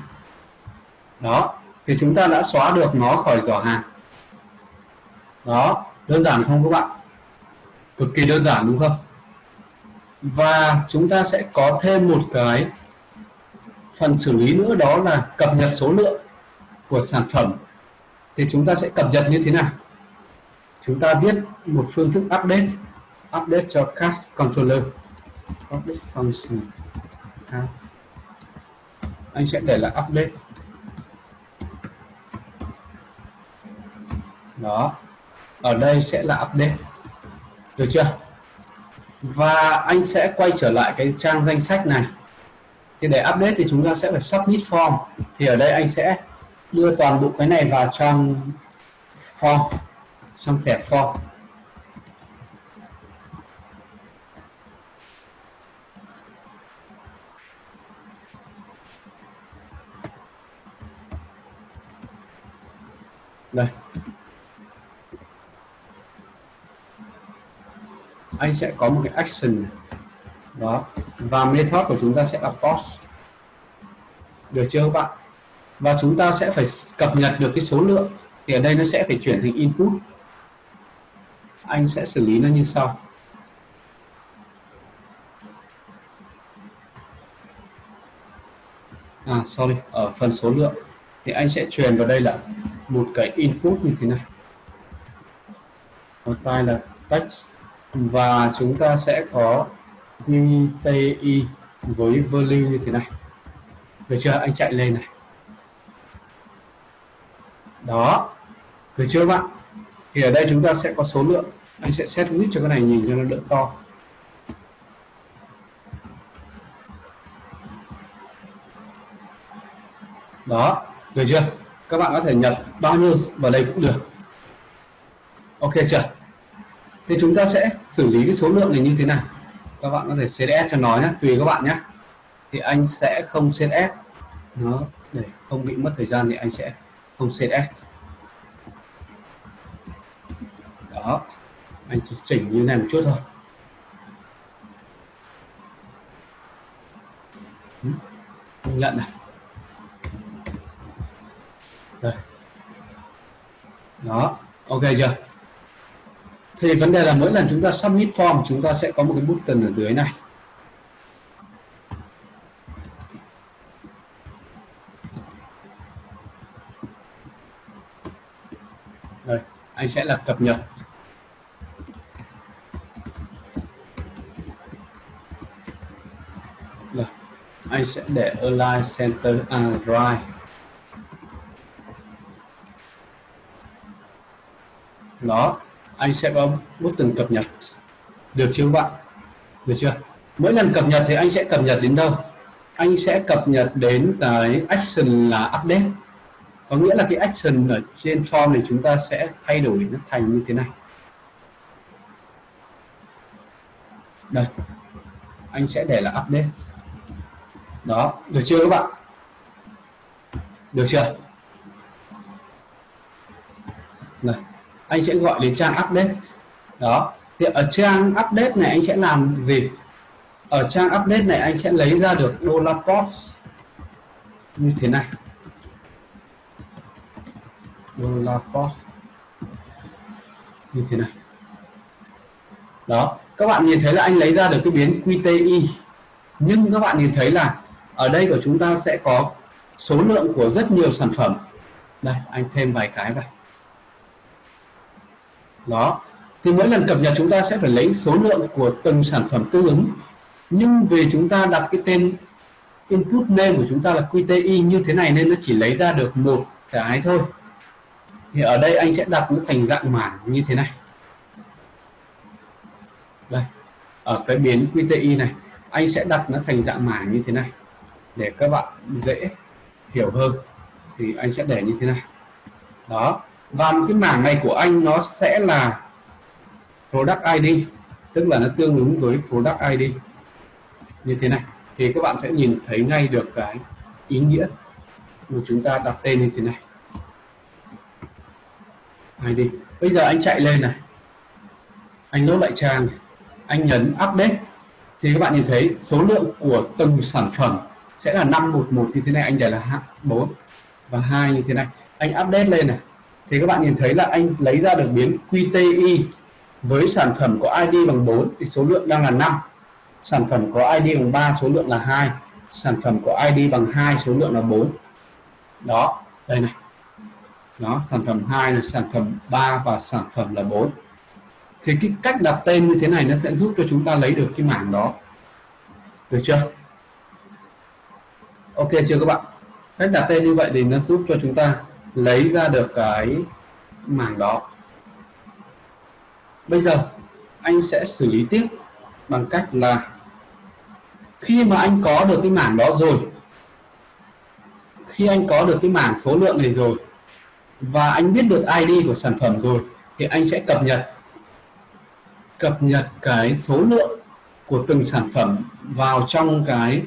Đó, thì chúng ta đã xóa được nó khỏi giỏ hàng. Đó, đơn giản không các bạn? Cực kỳ đơn giản đúng không? Và chúng ta sẽ có thêm một cái phần xử lý nữa, đó là cập nhật số lượng của sản phẩm. Thì chúng ta sẽ cập nhật như thế nào? Chúng ta viết một phương thức update, update cho class controller, update function, anh sẽ để là update. Đó, ở đây sẽ là update, được chưa? Và anh sẽ quay trở lại cái trang danh sách này. Thì để update thì chúng ta sẽ phải submit form. Thì ở đây anh sẽ đưa toàn bộ cái này vào trong form, trong thẻ form. Đây, anh sẽ có một cái action này. Đó, và method của chúng ta sẽ là post, được chưa các bạn? Và chúng ta sẽ phải cập nhật được cái số lượng, thì ở đây nó sẽ phải chuyển thành input. Anh sẽ xử lý nó như sau. Ở phần số lượng thì anh sẽ truyền vào đây là một cái input như thế này, một tay là text, và chúng ta sẽ có UTI với value như thế này, được chưa? Anh chạy lên này. Đó, được chưa các bạn? Thì ở đây chúng ta sẽ có số lượng. Anh sẽ set width cho cái này nhìn cho nó đỡ to. Đó, được chưa? Các bạn có thể nhập bao nhiêu vào đây cũng được. Ok chưa? Thì chúng ta sẽ xử lý cái số lượng này như thế nào? Các bạn có thể CSS cho nó nhé, tùy các bạn nhé. Thì anh sẽ không CSS nó để không bị mất thời gian, thì anh sẽ không CSS. Đó, anh chỉ chỉnh như này một chút thôi. Công nhận này. Đây. Đó, ok chưa? Thì vấn đề là mỗi lần chúng ta submit form, chúng ta sẽ có một cái button ở dưới này. Đây, anh sẽ là cập nhật. Rồi, anh sẽ để align center and right. Đó, anh sẽ bấm button cập nhật, được chưa các bạn? Được chưa? Mỗi lần cập nhật thì anh sẽ cập nhật đến đâu? Anh sẽ cập nhật đến cái action là update, có nghĩa là cái action ở trên form này chúng ta sẽ thay đổi nó thành như thế này. Đây, anh sẽ để là update. Đó, được chưa các bạn? Được chưa? Này, anh sẽ gọi đến trang update. Đó, thì ở trang update này anh sẽ làm gì? Ở trang update này anh sẽ lấy ra được $post như thế này, $post như thế này. Đó, các bạn nhìn thấy là anh lấy ra được cái biến QTI, nhưng các bạn nhìn thấy là ở đây của chúng ta sẽ có số lượng của rất nhiều sản phẩm. Đây, anh thêm vài cái vào. Đó, thì mỗi lần cập nhật chúng ta sẽ phải lấy số lượng của từng sản phẩm tương ứng, nhưng vì chúng ta đặt cái tên input name của chúng ta là QTI như thế này nên nó chỉ lấy ra được một cái thôi. Thì ở đây anh sẽ đặt nó thành dạng mảng như thế này. Đây, ở cái biến QTI này anh sẽ đặt nó thành dạng mảng như thế này để các bạn dễ hiểu hơn. Thì anh sẽ để như thế này. Đó, và cái mảng này của anh nó sẽ là product ID, tức là nó tương ứng với product ID như thế này. Thì các bạn sẽ nhìn thấy ngay được cái ý nghĩa của chúng ta đặt tên như thế này. ID. Bây giờ anh chạy lên này, anh nốt lại trang này. anh nhấn update thì các bạn nhìn thấy số lượng của từng sản phẩm sẽ là 511 như thế này, anh để là 4 và 2 như thế này. Anh update lên này thì các bạn nhìn thấy là anh lấy ra được biến QTI với sản phẩm có ID bằng 4 thì số lượng đang là 5, sản phẩm có ID bằng 3 số lượng là 2, sản phẩm có ID bằng 2 số lượng là 4. Đó, đây này. Đó, sản phẩm 2 là sản phẩm 3 và sản phẩm là 4. Thì cái cách đặt tên như thế này nó sẽ giúp cho chúng ta lấy được cái mảng đó. Được chưa? Ok chưa các bạn? Cách đặt tên như vậy thì nó giúp cho chúng ta lấy ra được cái mảng đó. Bây giờ anh sẽ xử lý tiếp bằng cách là khi mà anh có được cái mảng đó rồi, khi anh có được cái mảng số lượng này rồi và anh biết được ID của sản phẩm rồi thì anh sẽ cập nhật cái số lượng của từng sản phẩm vào trong cái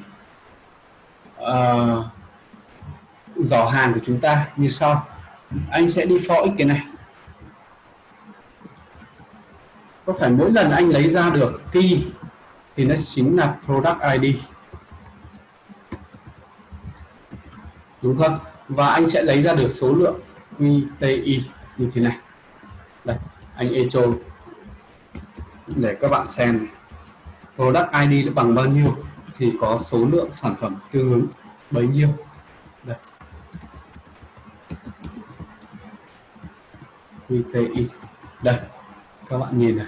giỏ hàng của chúng ta như sau. Anh sẽ đi for x cái này. Có phải mỗi lần anh lấy ra được key thì nó chính là product ID, đúng không? Và anh sẽ lấy ra được số lượng QTI như thế này. Đây, anh echo để các bạn xem product ID bằng bao nhiêu thì có số lượng sản phẩm tương ứng bấy nhiêu. Đây, QTI đây, các bạn nhìn này.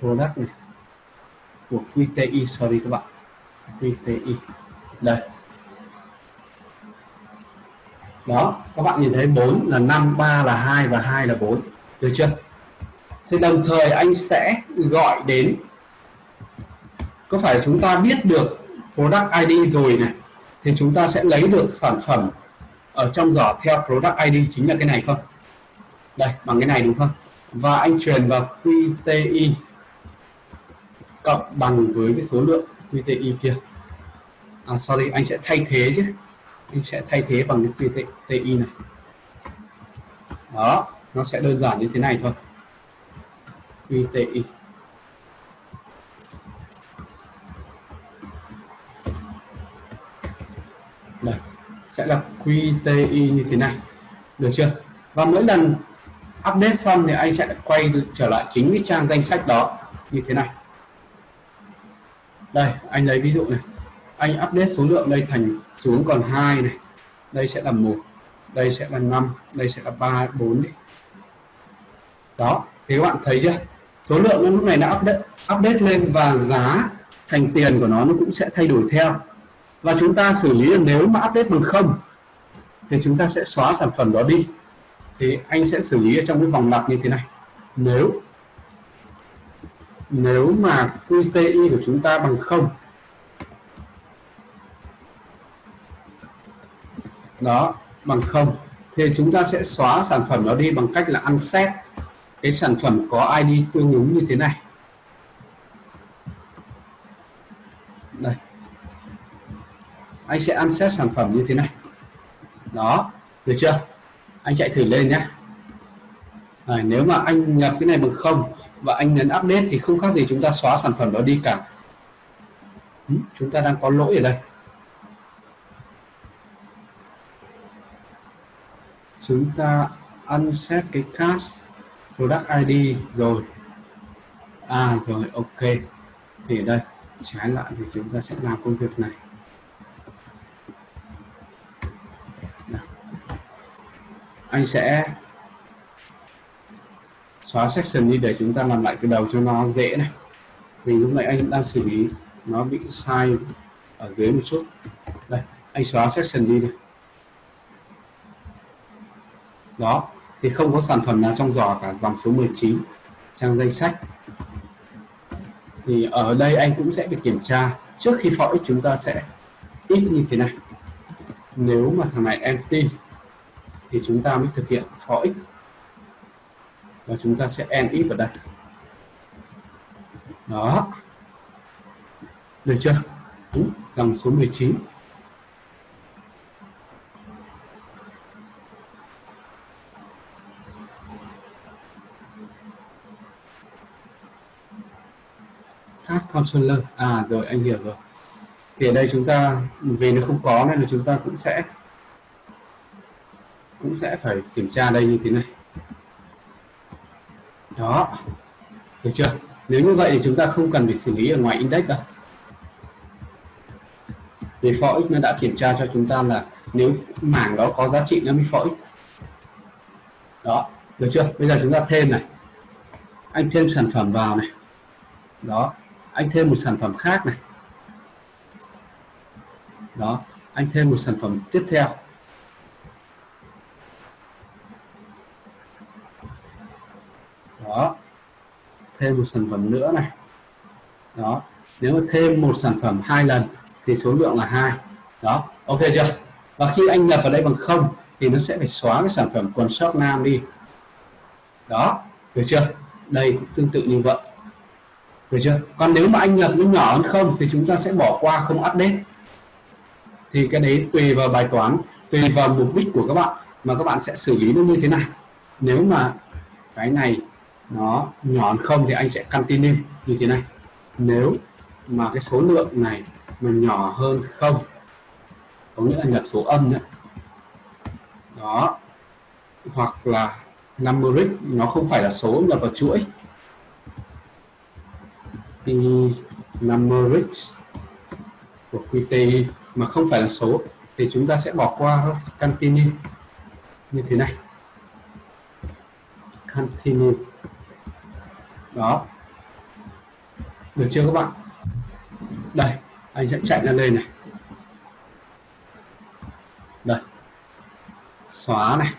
Product này của QTI, sorry các bạn, QTI đây. Đó, các bạn nhìn thấy 4 là 5, 3 là 2 và 2 là 4. Được chưa? Thì đồng thời anh sẽ gọi đến, có phải chúng ta biết được product ID rồi này thì chúng ta sẽ lấy được sản phẩm ở trong giỏ theo product ID chính là cái này không? Đây, bằng cái này đúng không? Và anh truyền vào QTI cộng bằng với cái số lượng QTI kia. À, sorry, anh sẽ thay thế chứ. Anh sẽ thay thế bằng cái QTI này. Đó, nó sẽ đơn giản như thế này thôi. QTI. Đây, sẽ là QTI như thế này. Được chưa? Và mỗi lần update xong thì anh sẽ quay trở lại chính cái trang danh sách đó như thế này. Đây, anh lấy ví dụ này. Anh update số lượng đây thành xuống còn 2 này. Đây sẽ là 1, đây sẽ là 5, đây sẽ là 3, 4 đi. Đó, thì các bạn thấy chưa? Số lượng lúc này đã update lên và giá thành tiền của nó cũng sẽ thay đổi theo. Và chúng ta xử lý là nếu mà update bằng 0 thì chúng ta sẽ xóa sản phẩm đó đi. Thì anh sẽ xử lý ở trong cái vòng lặp như thế này. Nếu mà QTI của chúng ta bằng 0. Đó, bằng 0 thì chúng ta sẽ xóa sản phẩm đó đi bằng cách là unset cái sản phẩm có ID tương ứng như thế này. Đây. Anh sẽ unset sản phẩm như thế này. Đó, được chưa? Anh chạy thử lên nhé. Đấy, nếu mà anh nhập cái này bằng 0 và anh nhấn update thì không khác gì chúng ta xóa sản phẩm đó đi cả. Chúng ta đang có lỗi ở đây. Chúng ta unset cái class product ID rồi. À rồi, ok. Thì đây, trái lại thì chúng ta sẽ làm công việc này. Nào. Anh sẽ xóa section đi để chúng ta làm lại từ đầu cho nó dễ này. Vì lúc nãy anh đang xử lý nó bị sai ở dưới một chút. Đây, anh xóa section đi này. Đó, thì không có sản phẩm nào trong giỏ cả, vòng số 19 trang danh sách. Thì ở đây anh cũng sẽ phải kiểm tra trước khi for x chúng ta sẽ x như thế này. Nếu mà thằng này empty thì chúng ta mới thực hiện for x. Và chúng ta sẽ end x vào đây. Đó. Được chưa? Dòng số 19. Card controller. À rồi, anh hiểu rồi. Thì ở đây chúng ta vì nó không có nên là chúng ta cũng sẽ phải kiểm tra đây như thế này. Đó, được chưa? Nếu như vậy thì chúng ta không cần phải xử lý ở ngoài index đâu. Vì for x nó đã kiểm tra cho chúng ta là nếu mảng đó có giá trị nó mới for x. Đó, được chưa? Bây giờ chúng ta thêm này. Anh thêm sản phẩm vào này. Đó, anh thêm một sản phẩm khác này. Đó, anh thêm một sản phẩm tiếp theo. Đó, thêm một sản phẩm nữa này. Đó, nếu mà thêm một sản phẩm 2 lần thì số lượng là 2. Đó, ok chưa? Và khi anh nhập vào đây bằng 0 thì nó sẽ phải xóa cái sản phẩm quần shop nam đi. Đó, được chưa? Đây cũng tương tự như vậy. Được chưa? Còn nếu mà anh nhập nó nhỏ hơn 0 thì chúng ta sẽ bỏ qua, không update. Thì cái đấy tùy vào bài toán, tùy vào mục đích của các bạn mà các bạn sẽ xử lý nó như thế này. Nếu mà cái này nó nhỏ hơn 0 thì anh sẽ continue như thế này. Nếu mà cái số lượng này mà nhỏ hơn 0 có nghĩa là nhập số âm nữa. Đó, hoặc là numeric, nó không phải là số nhập vào chuỗi thì numeric của QTI mà không phải là số thì chúng ta sẽ bỏ qua continue như thế này. Continue. Đó, được chưa các bạn? Đây, anh sẽ chạy ra lên này. Đây, xóa này,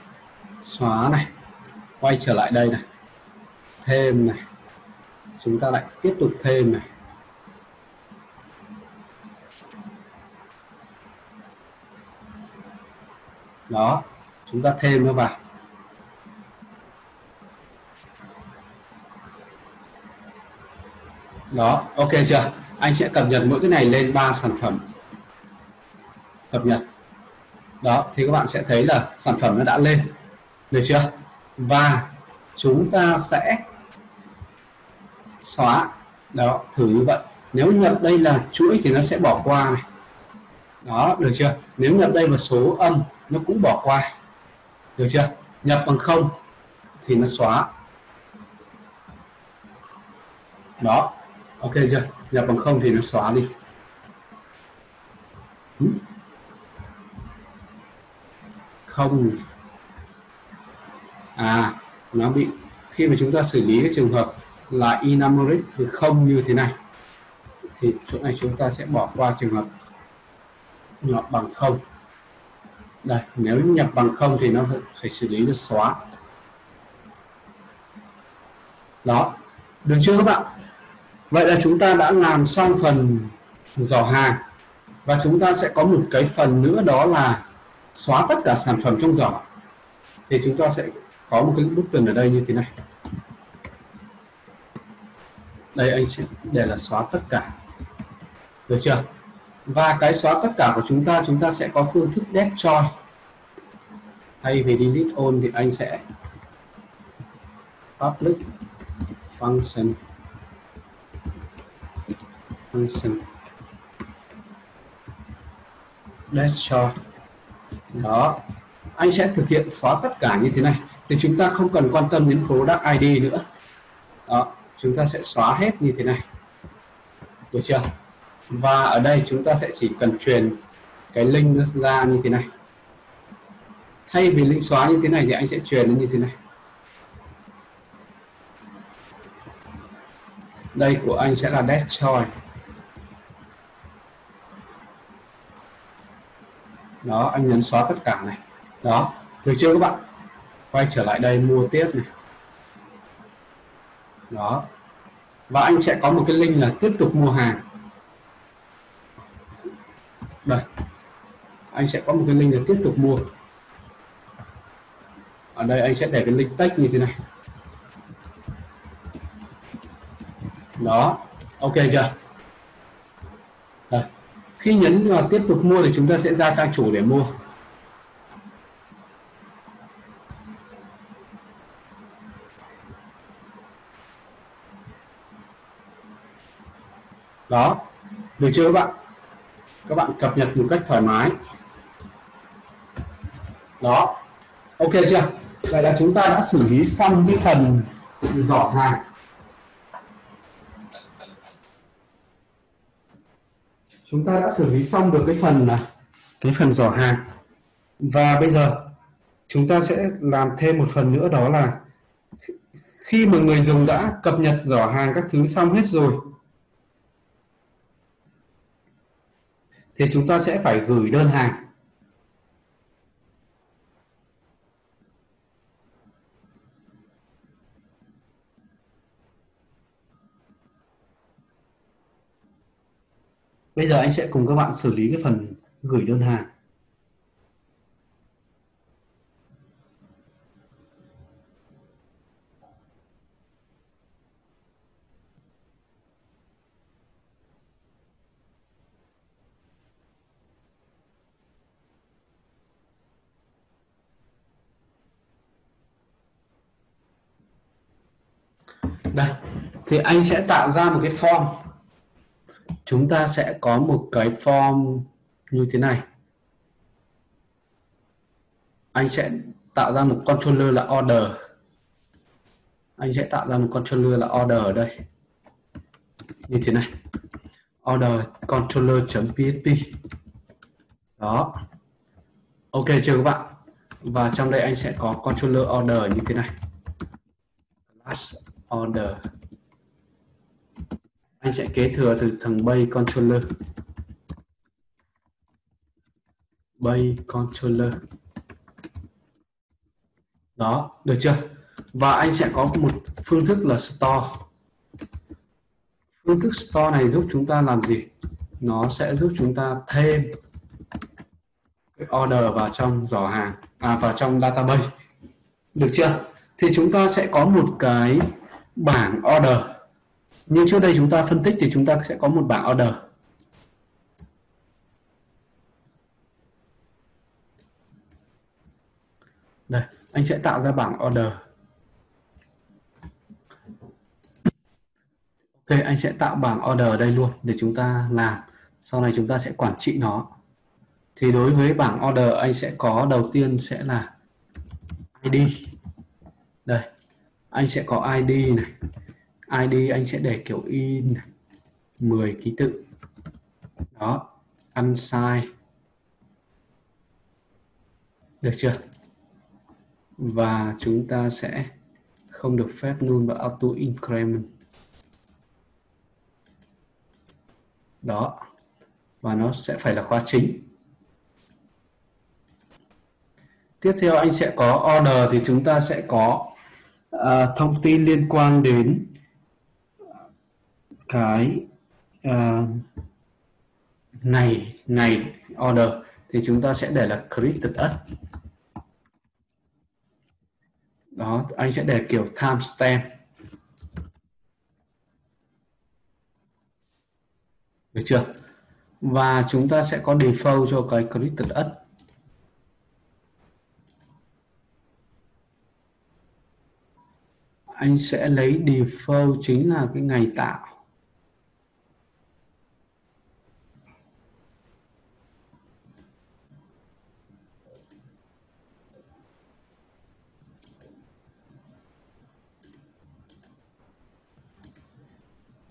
xóa này, quay trở lại đây này, thêm này, chúng ta lại tiếp tục thêm này. Đó, chúng ta thêm nó vào. Đó, ok chưa? Anh sẽ cập nhật mỗi cái này lên 3 sản phẩm. Cập nhật. Đó, thì các bạn sẽ thấy là sản phẩm nó đã lên. Được chưa? Và chúng ta sẽ xóa. Đó, thử như vậy. Nếu nhập đây là chuỗi thì nó sẽ bỏ qua này. Đó, được chưa? Nếu nhập đây vào số âm nó cũng bỏ qua. Được chưa? Nhập bằng 0 thì nó xóa. Đó, ok chưa? Nhập bằng 0 thì nó xóa đi. Không. À, nó bị, khi mà chúng ta xử lý cái trường hợp là enumeric thì không như thế này thì chỗ này chúng ta sẽ bỏ qua trường hợp nhập bằng 0. Đây, nếu nhập bằng 0 thì nó phải xử lý rất xóa. Đó, được chưa các bạn? Vậy là chúng ta đã làm xong phần giỏ hàng và chúng ta sẽ có một cái phần nữa đó là xóa tất cả sản phẩm trong giỏ. Thì chúng ta sẽ có một cái button ở đây như thế này. Đây anh sẽ để là xóa tất cả. Được chưa? Và cái xóa tất cả của chúng ta sẽ có phương thức destroy. Thay vì delete all thì anh sẽ public function destroy. Đó, anh sẽ thực hiện xóa tất cả như thế này thì chúng ta không cần quan tâm đến product ID nữa. Đó, chúng ta sẽ xóa hết như thế này. Được chưa? Và ở đây chúng ta sẽ chỉ cần truyền cái link ra như thế này. Thay vì link xóa như thế này thì anh sẽ truyền như thế này. Đây của anh sẽ là destroy. Đó, anh nhấn xóa tất cả này. Đó, được chưa các bạn? Quay trở lại đây mua tiếp này. Đó. Và anh sẽ có một cái link là tiếp tục mua hàng. Đây. Anh sẽ có một cái link là tiếp tục mua. Ở đây anh sẽ để cái link text như thế này. Đó, ok chưa? Đây. Khi nhấn vào tiếp tục mua thì chúng ta sẽ ra trang chủ để mua. Đó, được chưa các bạn? Các bạn cập nhật một cách thoải mái. Đó, ok chưa? Vậy là chúng ta đã xử lý xong cái phần giỏ hàng. Chúng ta đã xử lý xong được cái phần giỏ hàng. Và bây giờ chúng ta sẽ làm thêm một phần nữa, đó là khi mà người dùng đã cập nhật giỏ hàng các thứ xong hết rồi thì chúng ta sẽ phải gửi đơn hàng. Bây giờ anh sẽ cùng các bạn xử lý cái phần gửi đơn hàng. Đây, thì anh sẽ tạo ra một cái form. Chúng ta sẽ có một cái form như thế này. Anh sẽ tạo ra một controller là order. Ở đây như thế này, order controller.php. Đó, ok chưa các bạn? Và trong đây anh sẽ có controller order như thế này, order. Anh sẽ kế thừa từ thằng bay controller. Đó, được chưa? Và anh sẽ có một phương thức là store. Phương thức store này giúp chúng ta làm gì? Nó sẽ giúp chúng ta thêm cái order vào trong giỏ hàng, vào trong database. Được chưa? Thì chúng ta sẽ có một cái bảng order. Như trước đây chúng ta phân tích thì chúng ta sẽ có một bảng order. Đây, anh sẽ tạo ra bảng order. Ok, anh sẽ tạo bảng order ở đây luôn để chúng ta làm. Sau này chúng ta sẽ quản trị nó. Thì đối với bảng order anh sẽ có đầu tiên sẽ là ID. Đây, anh sẽ có ID này. ID anh sẽ để kiểu in 10 ký tự. Đó, unsigned. Được chưa? Và chúng ta sẽ không được phép null và auto increment. Đó. Và nó sẽ phải là khóa chính. Tiếp theo anh sẽ có order thì chúng ta sẽ có thông tin liên quan đến cái ngày order thì chúng ta sẽ để là created us. Đó, anh sẽ để kiểu timestamp. Được chưa? Và chúng ta sẽ có default cho cái created us. Anh sẽ lấy default chính là cái ngày tạo.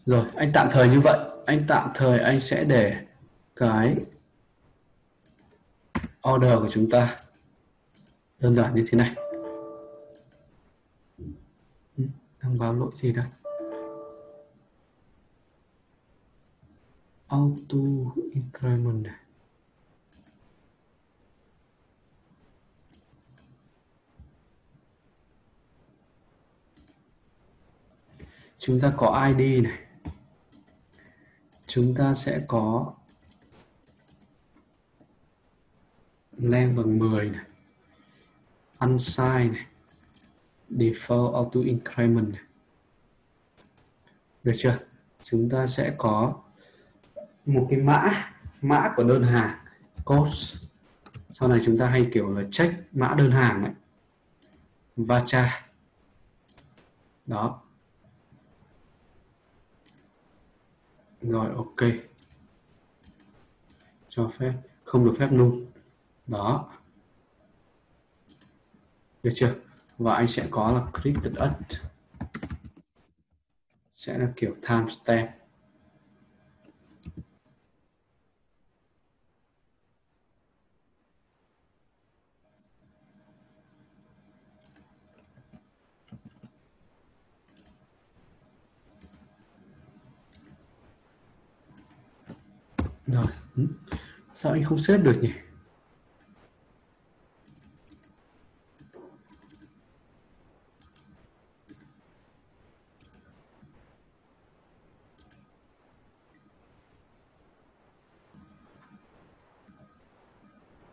Rồi, anh tạm thời như vậy. Anh sẽ để cái order của chúng ta đơn giản như thế này. Đang báo lỗi gì đây? Auto increment này. Chúng ta có ID này. Chúng ta sẽ có length bằng 10 này, unsigned này, default auto increment này. Được chưa? Chúng ta sẽ có một cái mã của đơn hàng, cost. Sau này chúng ta hay kiểu là check mã đơn hàng ấy, vacha. Đó. Rồi ok, cho phép, không được phép luôn đó, được chưa? Và anh sẽ có là created at sẽ là kiểu timestamp. Rồi, sao anh không xếp được nhỉ?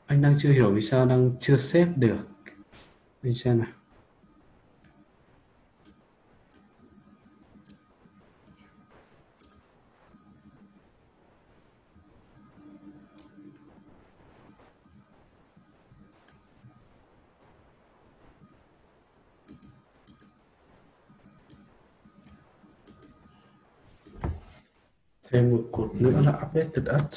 Anh đang chưa hiểu vì sao đang chưa xếp được. Anh xem nào. Thêm một cột nữa là update từ đất.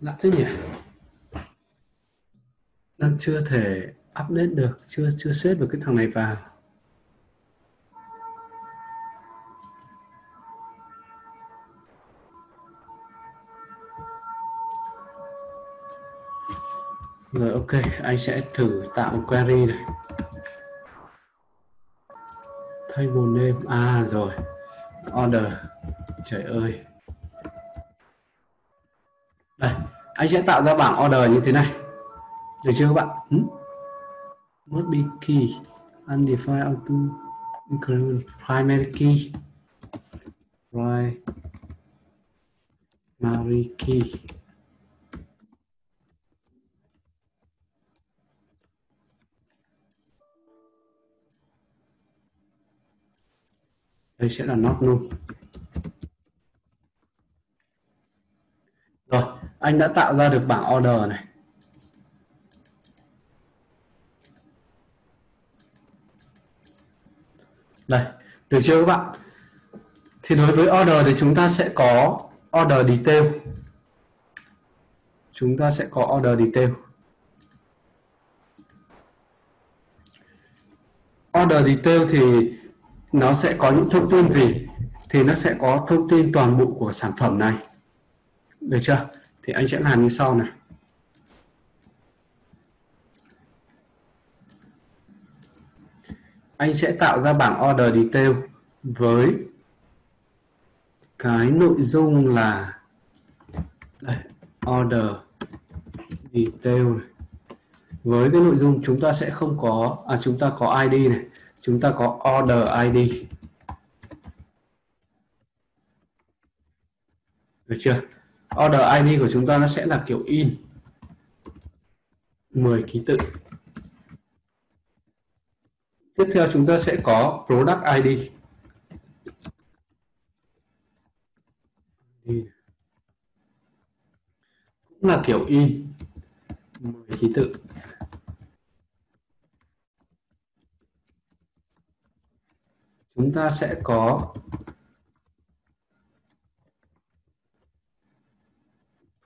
Lạ thế nhỉ? Đang chưa thể update được, chưa xếp được cái thằng này vào. Rồi ok, anh sẽ thử tạo một query này. Table name, à rồi, order, trời ơi. Đây, anh sẽ tạo ra bảng order như thế này. Được chưa các bạn? Must be key, undefined auto increment primary key, primary key. Đây sẽ là not null. Rồi, anh đã tạo ra được bảng order này. Đây, được chưa các bạn? Thì đối với order thì chúng ta sẽ có order detail. Chúng ta sẽ có order detail. Order detail thì nó sẽ có những thông tin gì? Thì nó sẽ có thông tin toàn bộ của sản phẩm này. Được chưa? Thì anh sẽ làm như sau này. Anh sẽ tạo ra bảng order detail với cái nội dung là đây, order detail này. Với cái nội dung chúng ta sẽ không có, chúng ta có ID này. Chúng ta có order ID. Được chưa? Order ID của chúng ta nó sẽ là kiểu in 10 ký tự. Tiếp theo chúng ta sẽ có product ID. Cũng là kiểu in 10 ký tự. Chúng ta sẽ có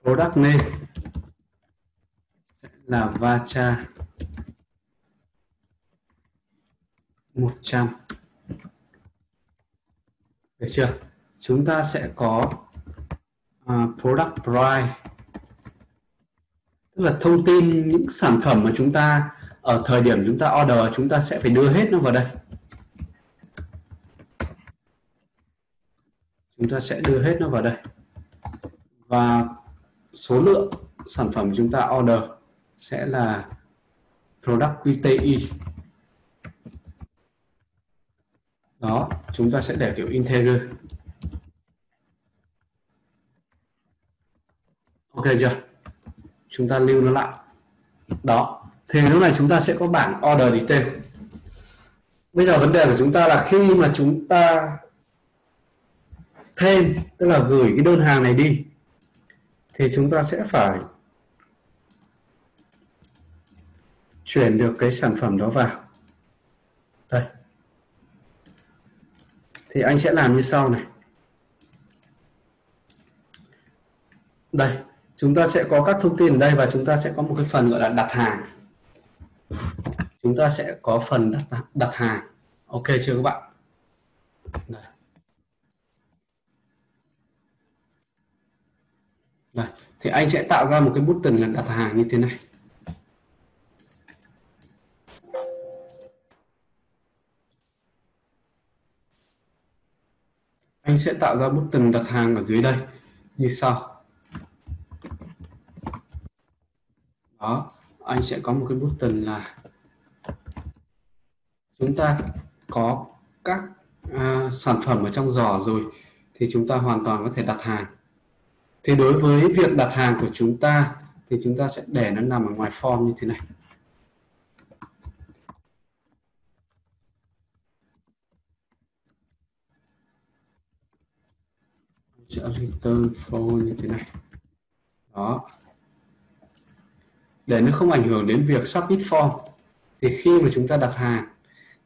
product name sẽ là Vacha 100. Được chưa? Chúng ta sẽ có product price, tức là thông tin những sản phẩm mà chúng ta ở thời điểm chúng ta order chúng ta sẽ phải đưa hết nó vào đây. Chúng ta sẽ đưa hết nó vào đây. Và số lượng sản phẩm chúng ta order sẽ là product QTI. Đó, chúng ta sẽ để kiểu integer. Ok chưa? Chúng ta lưu nó lại. Đó, thì lúc này chúng ta sẽ có bảng order detail. Bây giờ vấn đề của chúng ta là khi mà chúng ta thêm, tức là gửi cái đơn hàng này đi, thì chúng ta sẽ phải chuyển được cái sản phẩm đó vào. Đây. Thì anh sẽ làm như sau này. Đây, chúng ta sẽ có các thông tin ở đây và chúng ta sẽ có một cái phần gọi là đặt hàng. Chúng ta sẽ có phần đặt hàng. Ok chưa các bạn? Đây. Đây. Thì anh sẽ tạo ra một cái button là đặt hàng như thế này. Anh sẽ tạo ra button đặt hàng ở dưới đây như sau. Đó, anh sẽ có một cái button là chúng ta có các sản phẩm ở trong giỏ rồi thì chúng ta hoàn toàn có thể đặt hàng. Thì đối với việc đặt hàng của chúng ta thì chúng ta sẽ để nó nằm ở ngoài form như thế này. Return phone như thế này. Đó. Để nó không ảnh hưởng đến việc submit form. Thì khi mà chúng ta đặt hàng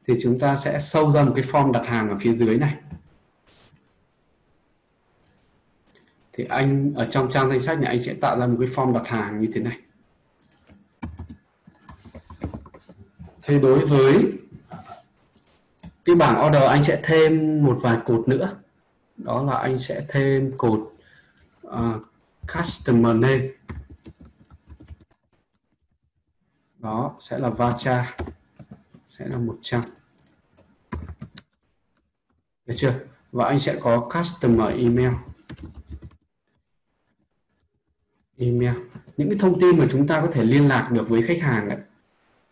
thì chúng ta sẽ show ra một cái form đặt hàng ở phía dưới này. Thì anh ở trong trang danh sách này anh sẽ tạo ra một cái form đặt hàng như thế này. Thì đối với cái bảng order anh sẽ thêm một vài cột nữa. Đó là anh sẽ thêm cột customer name. Đó sẽ là Vacha, sẽ là 100. Được chưa? Và anh sẽ có customer email. Những cái thông tin mà chúng ta có thể liên lạc được với khách hàng đấy.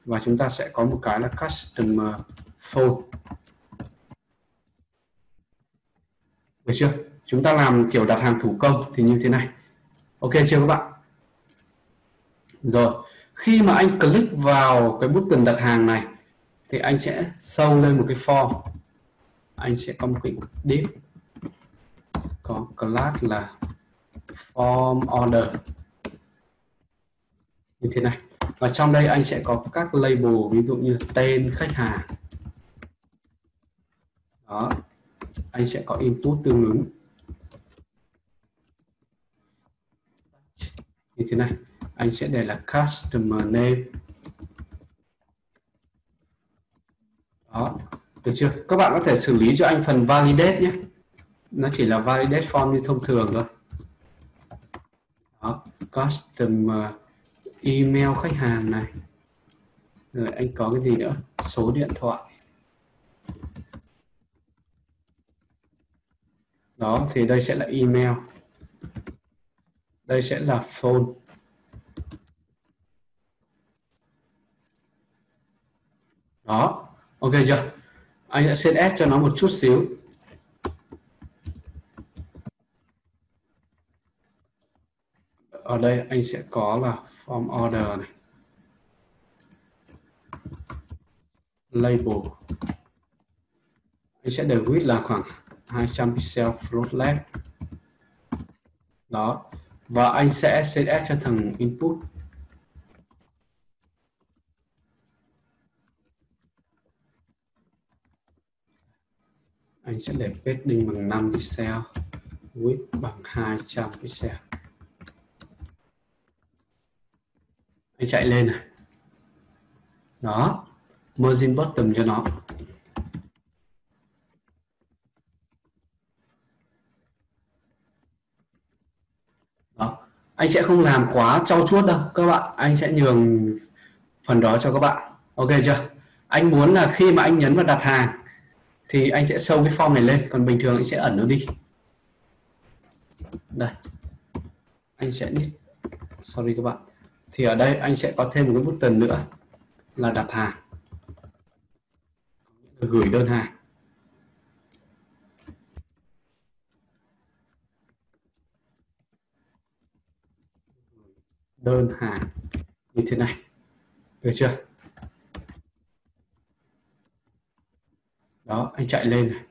Và chúng ta sẽ có một cái là customer phone. Được chưa? Chúng ta làm kiểu đặt hàng thủ công thì như thế này. Ok chưa các bạn? Rồi, khi mà anh click vào cái button đặt hàng này thì anh sẽ show lên một cái form. Anh sẽ có một cái div có class là form order như thế này. Và trong đây anh sẽ có các label, ví dụ như tên khách hàng. Đó. Anh sẽ có input tương ứng như thế này. Anh sẽ để là customer name. Đó, được chưa? Các bạn có thể xử lý cho anh phần validate nhé. Nó chỉ là validate form như thông thường thôi. Đó, customer email khách hàng này. Rồi anh có cái gì nữa? Số điện thoại. Đó, thì đây sẽ là email. Đây sẽ là phone. Đó, ok chưa? Anh sẽ CSS cho nó một chút xíu. Ở đây anh sẽ có là form order này. Label. Anh sẽ để width là khoảng 200 pixel float left. Đó. Và anh sẽ CSS cho thằng input. Anh sẽ để padding bằng 5 pixel, width bằng 200 pixel. Anh chạy lên này. Đó. Margin bottom cho nó. Anh sẽ không làm quá trau chuốt đâu các bạn, anh sẽ nhường phần đó cho các bạn. Ok chưa? Anh muốn là khi mà anh nhấn vào đặt hàng thì anh sẽ show cái form này lên, còn bình thường anh sẽ ẩn nó đi. Đây. Anh sẽ sorry các bạn. Thì ở đây anh sẽ có thêm một cái button nữa là đặt hàng. Gửi đơn hàng. Đơn hàng như thế này. Được chưa? Đó, anh chạy lên này.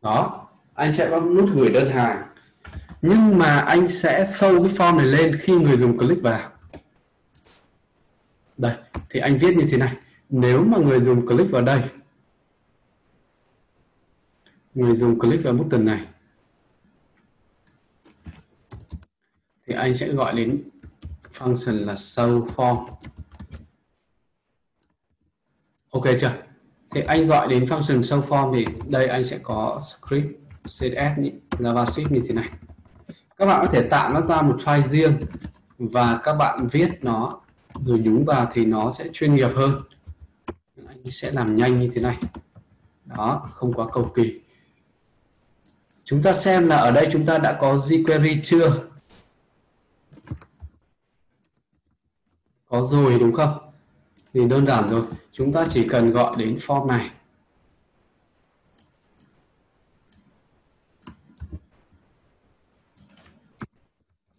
Đó, anh sẽ bấm nút gửi đơn hàng. Nhưng mà anh sẽ show cái form này lên khi người dùng click vào. Đây, thì anh viết như thế này. Nếu mà người dùng click vào đây, người dùng click vào button này, thì anh sẽ gọi đến function là show form. Ok chưa? Thì anh gọi đến function show form thì đây anh sẽ có script CSS JavaScript như thế này. Các bạn có thể tạo nó ra một file riêng và các bạn viết nó rồi nhúng vào thì nó sẽ chuyên nghiệp hơn. Anh sẽ làm nhanh như thế này. Đó, không quá cầu kỳ. Chúng ta xem là ở đây chúng ta đã có jQuery chưa? Có rồi đúng không? Thì đơn giản rồi. Chúng ta chỉ cần gọi đến form này.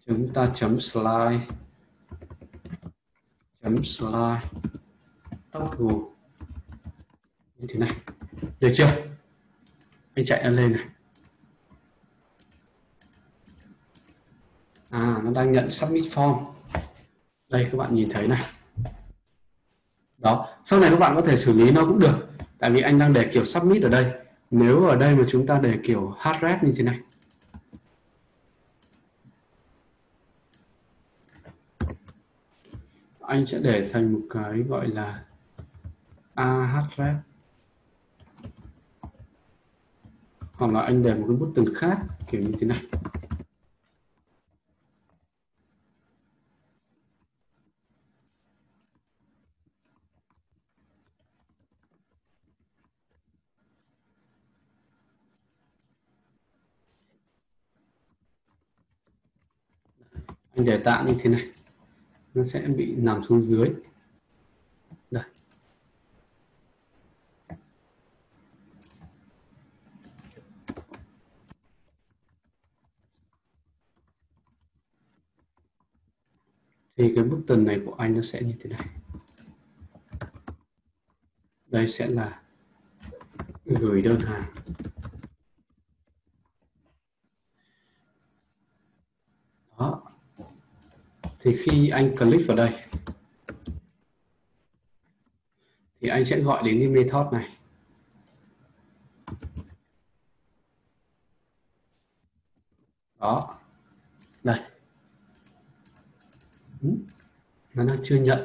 Chúng ta chấm slide toggle như thế này. Được chưa? Anh chạy nó lên này. À, nó đang nhận submit form. Đây các bạn nhìn thấy này. Đó, sau này các bạn có thể xử lý nó cũng được. Tại vì anh đang để kiểu submit ở đây. Nếu ở đây mà chúng ta để kiểu hard ref như thế này, anh sẽ để thành một cái gọi là ahref, hoặc là anh để một cái button khác kiểu như thế này. Anh để tạm như thế này, nó sẽ bị nằm xuống dưới. Đây. Thì cái button này của anh nó sẽ như thế này. Đây sẽ là gửi đơn hàng. Đó. Thì khi anh click vào đây thì anh sẽ gọi đến cái method này. Đó. Đây. Nó đang chưa nhận.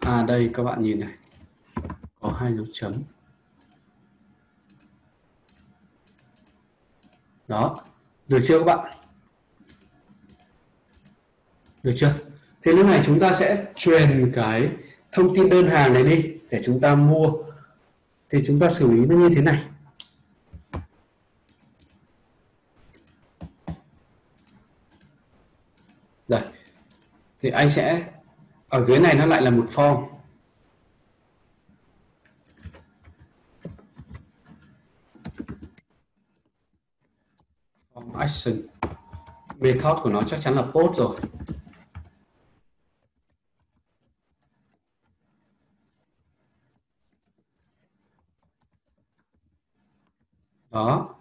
À đây các bạn nhìn này. Có hai dấu chấm. Đó. Được chưa các bạn? Được chưa? Thế lúc này chúng ta sẽ truyền cái thông tin đơn hàng này đi để chúng ta mua. Thì chúng ta xử lý nó như thế này. Đây. Thì anh sẽ ở dưới này nó lại là một form. Form action. Method của nó chắc chắn là post rồi. Đó.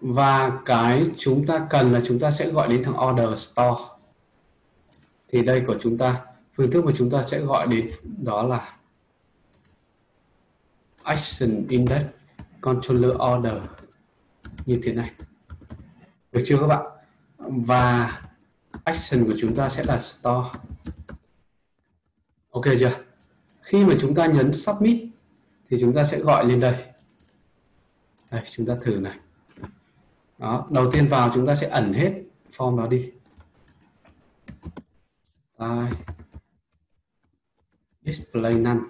Và cái chúng ta cần là chúng ta sẽ gọi đến thằng order store. Thì đây của chúng ta, phương thức mà chúng ta sẽ gọi đến đó là action index controller order như thế này. Được chưa các bạn? Và action của chúng ta sẽ là store. Ok chưa? Khi mà chúng ta nhấn submit thì chúng ta sẽ gọi lên đây. Đây, chúng ta thử này. Đó, đầu tiên vào chúng ta sẽ ẩn hết form đó đi. Đây. Display none.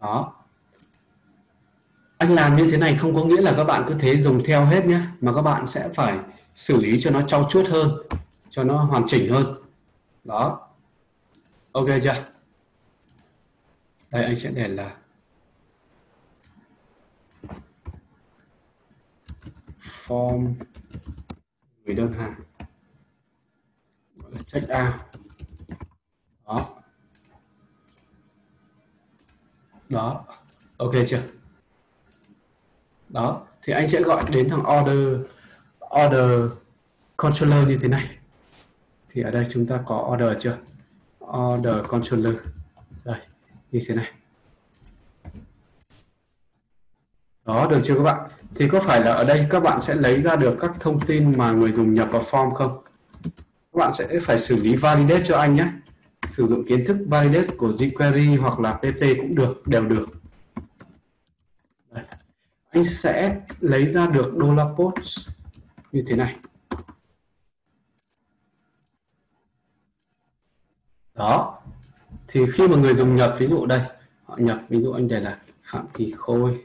Đó. Anh làm như thế này không có nghĩa là các bạn cứ thế dùng theo hết nhé. Mà các bạn sẽ phải xử lý cho nó trau chuốt hơn, cho nó hoàn chỉnh hơn. Đó. Ok chưa? Đây anh sẽ để là form gửi đơn hàng, gọi là check out. Đó. Đó. Ok chưa? Đó, thì anh sẽ gọi đến thằng order controller như thế này. Thì ở đây chúng ta có order chưa? Order controller. Đây, như thế này. Đó, được chưa các bạn? Thì có phải là ở đây các bạn sẽ lấy ra được các thông tin mà người dùng nhập vào form không? Các bạn sẽ phải xử lý validate cho anh nhé. Sử dụng kiến thức validate của jQuery hoặc là PP cũng được, đều được. Đây. Anh sẽ lấy ra được $post như thế này. Đó. Thì khi mà người dùng nhập, ví dụ đây, họ nhập, ví dụ anh để là Phạm Kỳ Khôi.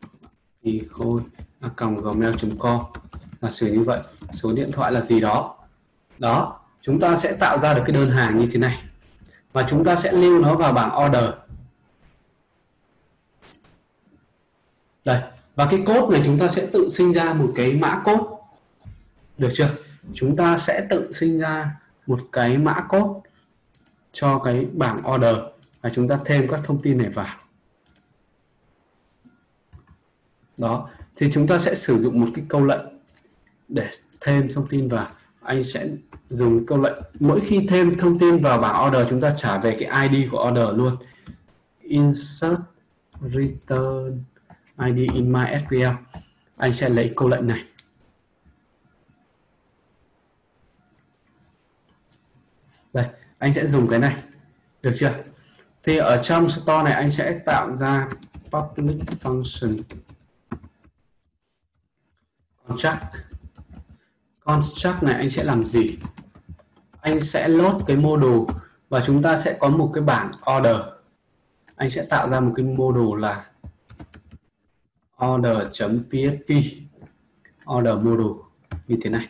Phạm Kỳ Khôi@gmail.com là xử như vậy, số điện thoại là gì đó. Đó, chúng ta sẽ tạo ra được cái đơn hàng như thế này và chúng ta sẽ lưu nó vào bảng order. Đây, và cái code này chúng ta sẽ tự sinh ra một cái mã code. Được chưa? Chúng ta sẽ tự sinh ra một cái mã code cho cái bảng order và chúng ta thêm các thông tin này vào. Đó, thì chúng ta sẽ sử dụng một cái câu lệnh để thêm thông tin vào. Anh sẽ dùng câu lệnh mỗi khi thêm thông tin vào bảng order chúng ta trả về cái ID của order luôn. Insert return ID in MySQL. Anh sẽ lấy câu lệnh này. Đây, anh sẽ dùng cái này. Được chưa? Thì ở trong store này anh sẽ tạo ra public function contract. Contract này anh sẽ làm gì? Anh sẽ load cái module và chúng ta sẽ có một cái bảng order. Anh sẽ tạo ra một cái module là order.php, order module như thế này.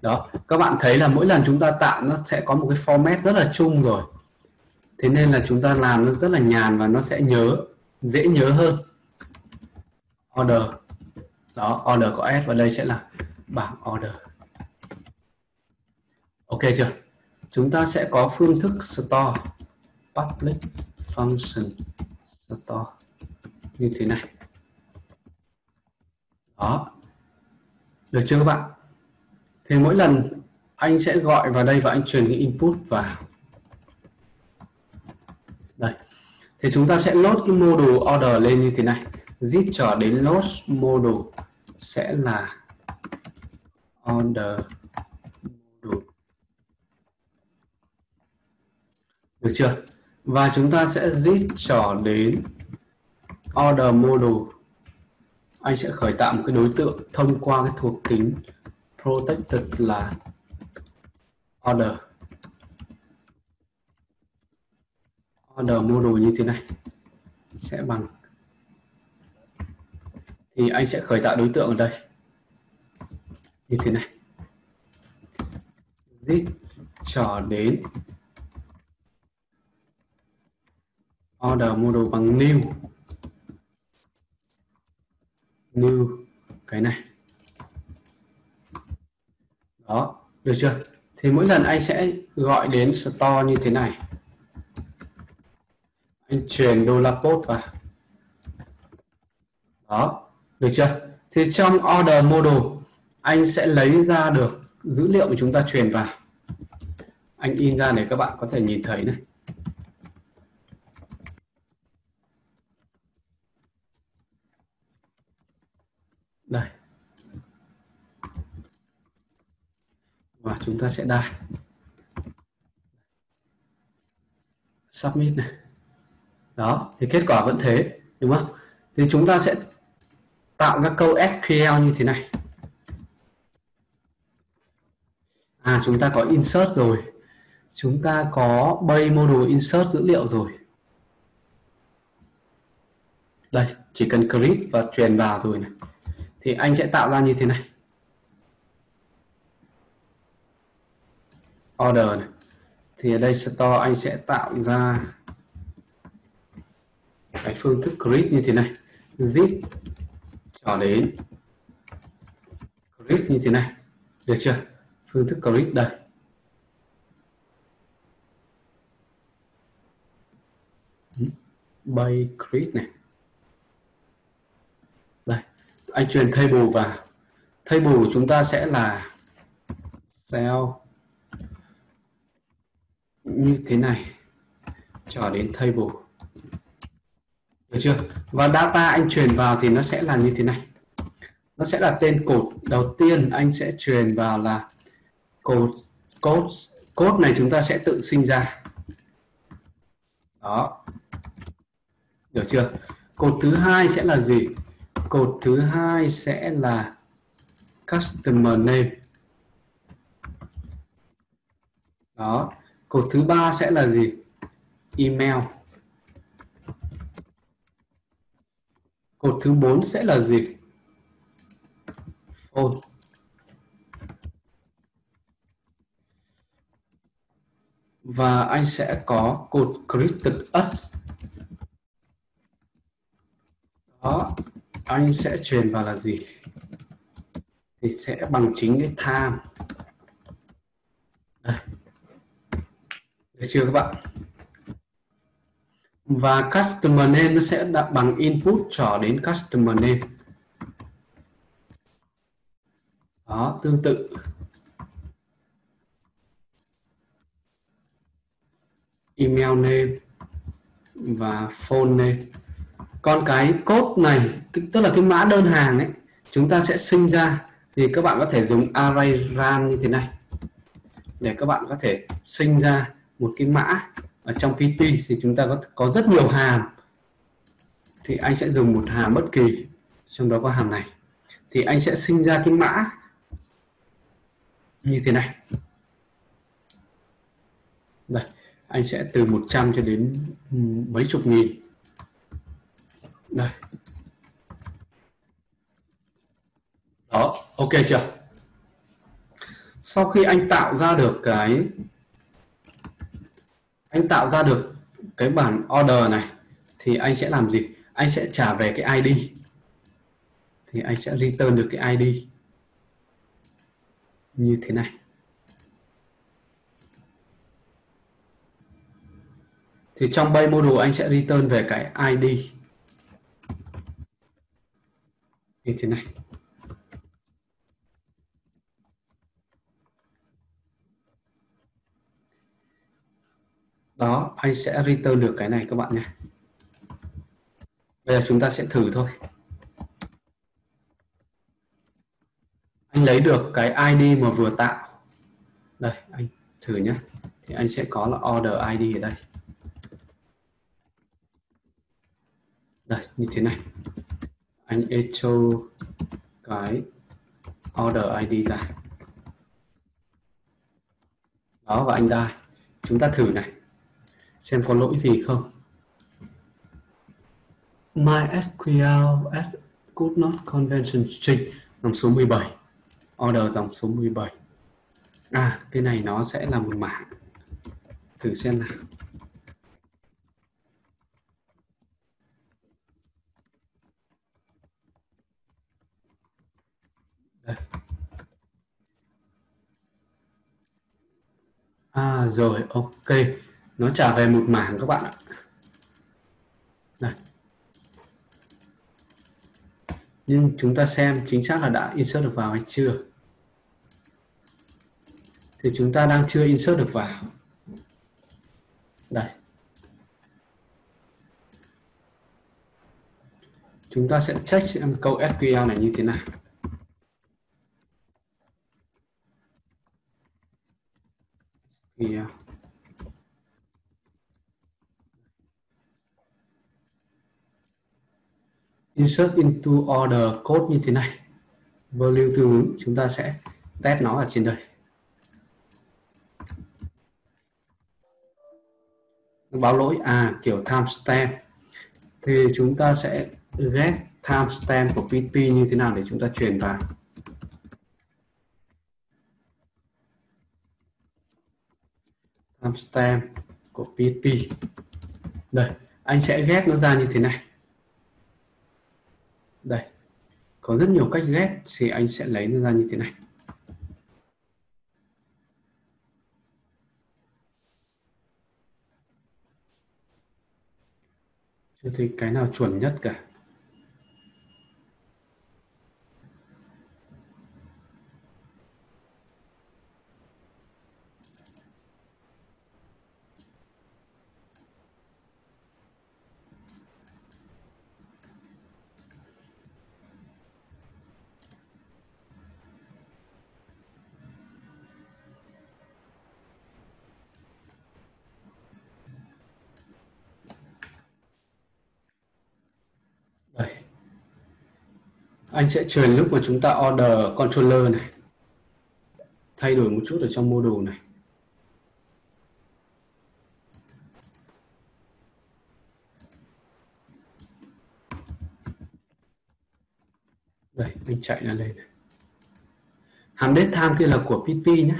Đó, các bạn thấy là mỗi lần chúng ta tạo nó sẽ có một cái format rất là chung rồi. Thế nên là chúng ta làm nó rất là nhàn và nó sẽ nhớ, dễ nhớ hơn. Order. Đó, order có S và đây sẽ là bảng order. Ok chưa? Chúng ta sẽ có phương thức store, public function store như thế này. Đó. Được chưa các bạn? Thì mỗi lần anh sẽ gọi vào đây và anh truyền cái input vào. Đây. Thì chúng ta sẽ load cái module order lên như thế này. Zip trở đến load module sẽ là order module. Được chưa? Và chúng ta sẽ zip trở đến order module. Anh sẽ khởi tạo một cái đối tượng thông qua cái thuộc tính protected là order. Order module như thế này sẽ bằng, thì anh sẽ khởi tạo đối tượng ở đây như thế này, zip trở đến order module bằng new cái này. Đó, được chưa? Thì mỗi lần anh sẽ gọi đến store như thế này, anh truyền $post vào. Đó, được chưa? Thì trong order module anh sẽ lấy ra được dữ liệu mà chúng ta truyền vào. Anh in ra để các bạn có thể nhìn thấy này. Đây. Và chúng ta sẽ đài submit này. Đó, thì kết quả vẫn thế, đúng không? Thì chúng ta sẽ tạo ra câu SQL như thế này. À, chúng ta có insert rồi. Chúng ta có base module insert dữ liệu rồi. Đây, chỉ cần create và truyền vào rồi này. Thì anh sẽ tạo ra như thế này. Order này. Thì ở đây store anh sẽ tạo ra cái phương thức create như thế này. Zip trở đến create như thế này. Được chưa? Phương thức create đây. By create này. anh truyền table vào. Table của chúng ta sẽ là cell như thế này cho đến table, được chưa? Và data anh truyền vào thì nó sẽ là như thế này, nó sẽ là tên cột. Đầu tiên anh sẽ truyền vào là cột code này chúng ta sẽ tự sinh ra đó, được chưa? Cột thứ hai sẽ là gì? Cột thứ hai sẽ là customer name đó. Cột thứ ba sẽ là gì? Email. Cột thứ bốn sẽ là gì? Phone. Và anh sẽ có cột created us đó, anh sẽ truyền vào là gì thì sẽ bằng chính cái time. Đây, được chưa các bạn? Và customer name nó sẽ đặt bằng input trở đến customer name đó, tương tự. Email name và phone name. Còn cái code này, tức là cái mã đơn hàng ấy, chúng ta sẽ sinh ra thì các bạn có thể dùng array ram như thế này để các bạn có thể sinh ra một cái mã. Ở trong PHP thì chúng ta có rất nhiều hàm, thì anh sẽ dùng một hàm bất kỳ, trong đó có hàm này, thì anh sẽ sinh ra cái mã như thế này. Đây, anh sẽ từ 100 cho đến mấy chục nghìn. Đây. Đó, ok chưa? Sau khi anh tạo ra được cái bản order này thì anh sẽ làm gì? Anh sẽ trả về cái ID. Thì anh sẽ return được cái ID như thế này. Thì trong bay module anh sẽ return về cái ID như thế này. Đó, anh sẽ return được cái này các bạn nhé. Bây giờ chúng ta sẽ thử thôi. Anh lấy được cái ID mà vừa tạo. Đây, anh thử nhé. Thì anh sẽ có là order ID ở đây. Đây, như thế này. Anh echo cái order ID ra. Đó, và anh đây. Chúng ta thử này. Xem có lỗi gì không. MySQL could not convention string dòng số 17. Order dòng số 17. À, cái này nó sẽ là một mảng. Thử xem nào. Đây. À rồi, ok. Nó trả về một mảng các bạn ạ. Đây. Nhưng chúng ta xem chính xác là đã insert được vào hay chưa. Thì chúng ta đang chưa insert được vào. Đây. Chúng ta sẽ check xem câu SQL này như thế nào. SQL. Insert into order code như thế này, value tương ứng, chúng ta sẽ test nó ở trên đây. Nó báo lỗi à kiểu timestamp, thì chúng ta sẽ get timestamp của PHP như thế nào để chúng ta truyền vào. Timestamp của PHP. Đây, anh sẽ get nó ra như thế này. Đây, có rất nhiều cách ghép thì anh sẽ lấy nó ra như thế này. Chưa thấy cái nào chuẩn nhất cả. Anh sẽ truyền lúc mà chúng ta order controller này, thay đổi một chút ở trong module này. Đây, anh chạy ra lên này. Hàm datetime kia là của PHP nhé.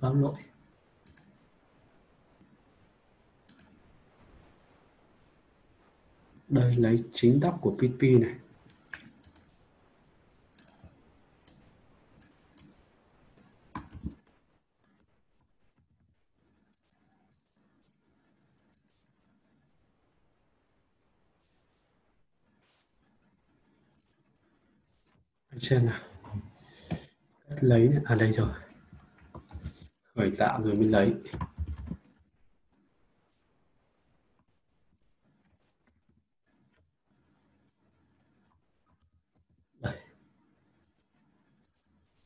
Báo lỗi. Đây, lấy chính tóc của PHP này. Anh xem nào. Lấy, à đây rồi. Khởi tạo rồi mới lấy.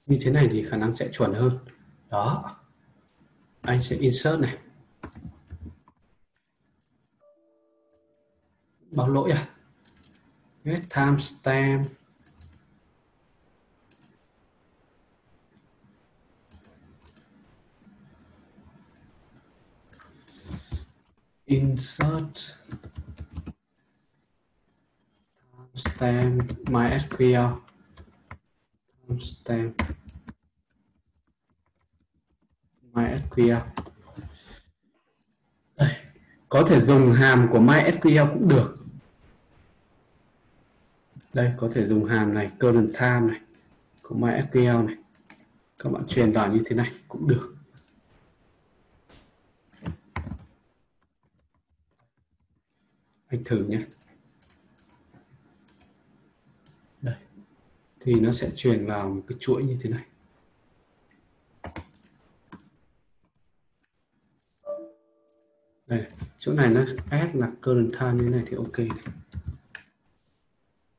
Như thế này thì khả năng sẽ chuẩn hơn. Đó. Anh sẽ insert này. Báo lỗi à? Get timestamp. Insert timestamp MySQL. Timestamp MySQL. Đây, có thể dùng hàm của MySQL cũng được. Đây, có thể dùng hàm này, current time này, của MySQL này. Các bạn truyền vào như thế này cũng được. Anh thử nhé. Đây, thì nó sẽ truyền vào một cái chuỗi như thế này. Đây, chỗ này nó add là current time như thế này thì ok này.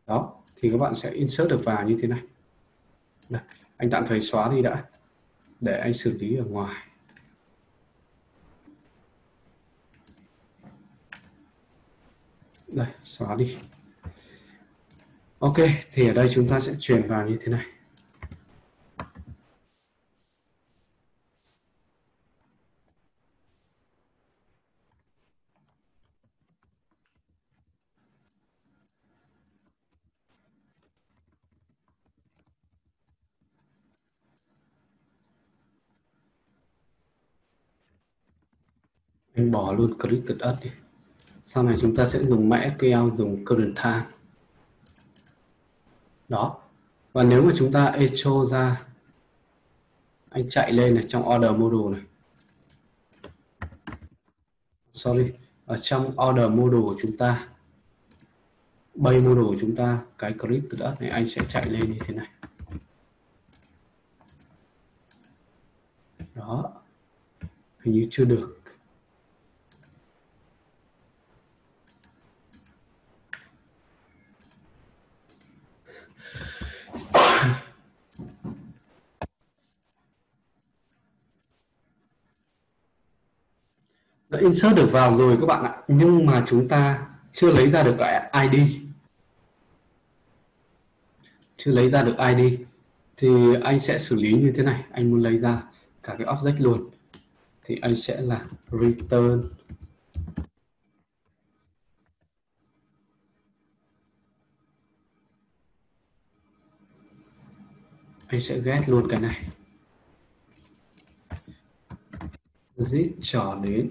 Đó, thì các bạn sẽ insert được vào như thế này. Đây, anh tạm thời xóa đi đã, để anh xử lý ở ngoài. Đây, xóa đi. Ok, thì ở đây chúng ta sẽ truyền vào như thế này. Anh bỏ luôn created us đi. Sau này chúng ta sẽ dùng MySQL, dùng current time. Đó. Và nếu mà chúng ta echo ra, anh chạy lên này trong order module này. Sorry, ở trong order module của chúng ta, base module của chúng ta, cái created us này anh sẽ chạy lên như thế này. Đó. Hình như chưa được. Đã insert được vào rồi các bạn ạ, nhưng mà chúng ta chưa lấy ra được cái ID. Chưa lấy ra được ID thì anh sẽ xử lý như thế này. Anh muốn lấy ra cả cái object luôn thì anh sẽ là return . Anh sẽ get luôn cái này. Zip trở đến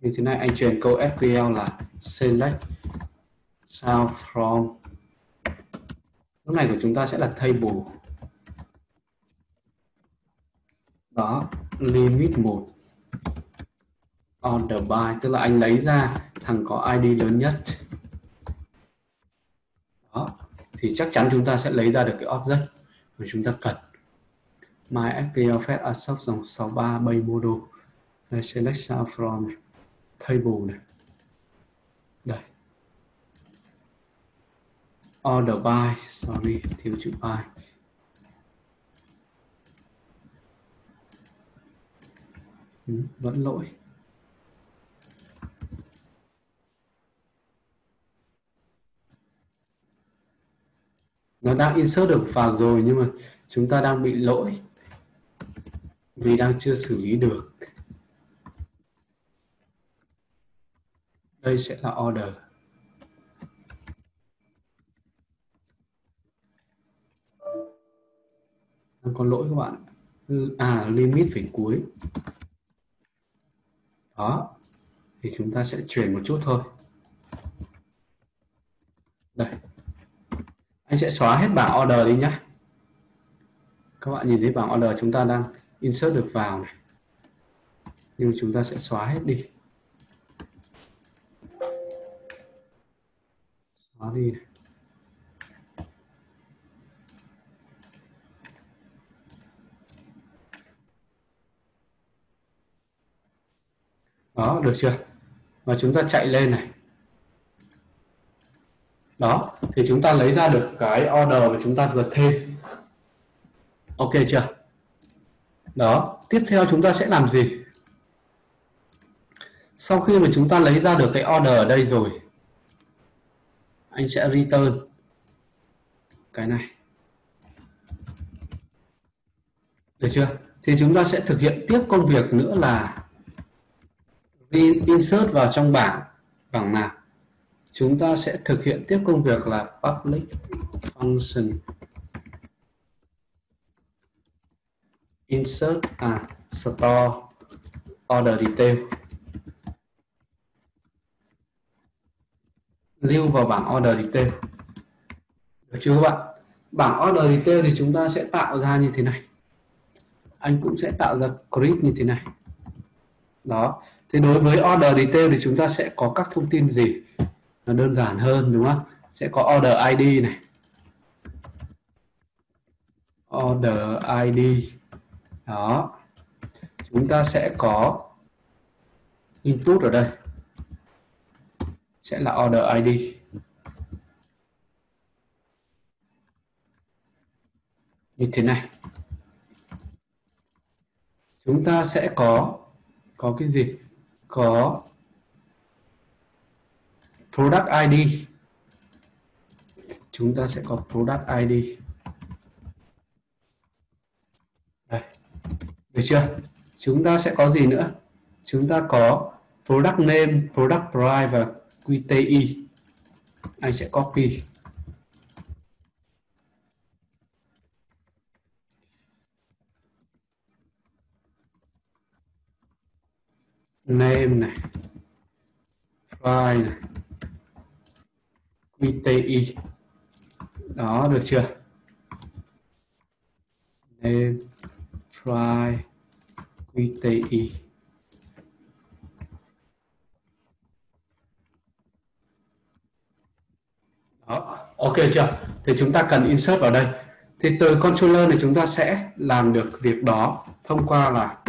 như thế này, anh truyền câu SQL là select sao from. Lúc này của chúng ta sẽ là table. Đó, limit 1 order by, tức là anh lấy ra thằng có ID lớn nhất. Đó, thì chắc chắn chúng ta sẽ lấy ra được cái object mà chúng ta cần. MySQL fetch assert dòng 63 base module. Đây, select sao from này, table này. Đây. Order by, sorry, thiếu chữ by. Vẫn lỗi. nó đang insert được vào rồi nhưng mà chúng ta đang bị lỗi vì đang chưa xử lý được. Đây sẽ là order. Đang có lỗi các bạn. À, limit phải cuối. Đó. Thì chúng ta sẽ chuyển một chút thôi. Đây. Anh sẽ xóa hết bảng order đi nhé. Các bạn nhìn thấy bảng order chúng ta đang insert được vào này. Nhưng chúng ta sẽ xóa hết đi. Xóa đi này. Đó, được chưa? Và chúng ta chạy lên này. Đó, thì chúng ta lấy ra được cái order mà chúng ta vừa thêm. Ok chưa? Đó, tiếp theo chúng ta sẽ làm gì? Sau khi mà chúng ta lấy ra được cái order ở đây rồi, anh sẽ return cái này. Được chưa? Thì chúng ta sẽ thực hiện tiếp công việc nữa là insert vào trong bảng nào. Chúng ta sẽ thực hiện tiếp công việc là public function insert store order detail, lưu vào bảng order detail. Được chưa các bạn? Bảng order detail thì chúng ta sẽ tạo ra như thế này. Anh cũng sẽ tạo ra grid như thế này. Đó. Thế đối với order detail thì chúng ta sẽ có các thông tin gì? Nó đơn giản hơn đúng không? Sẽ có order ID này. Order ID. Đó. Chúng ta sẽ có input ở đây. Sẽ là order ID. Như thế này. Chúng ta sẽ có cái gì? Có product ID. Chúng ta sẽ có product ID. Đây. Được chưa? Chúng ta sẽ có gì nữa? Chúng ta có product name, product price và QTI. Anh sẽ copy. Name này, price này, QTI. Đó, được chưa? Name, price, QTI. Đó, ok chưa? Thì chúng ta cần insert vào đây. Thì từ controller này chúng ta sẽ làm được việc đó thông qua là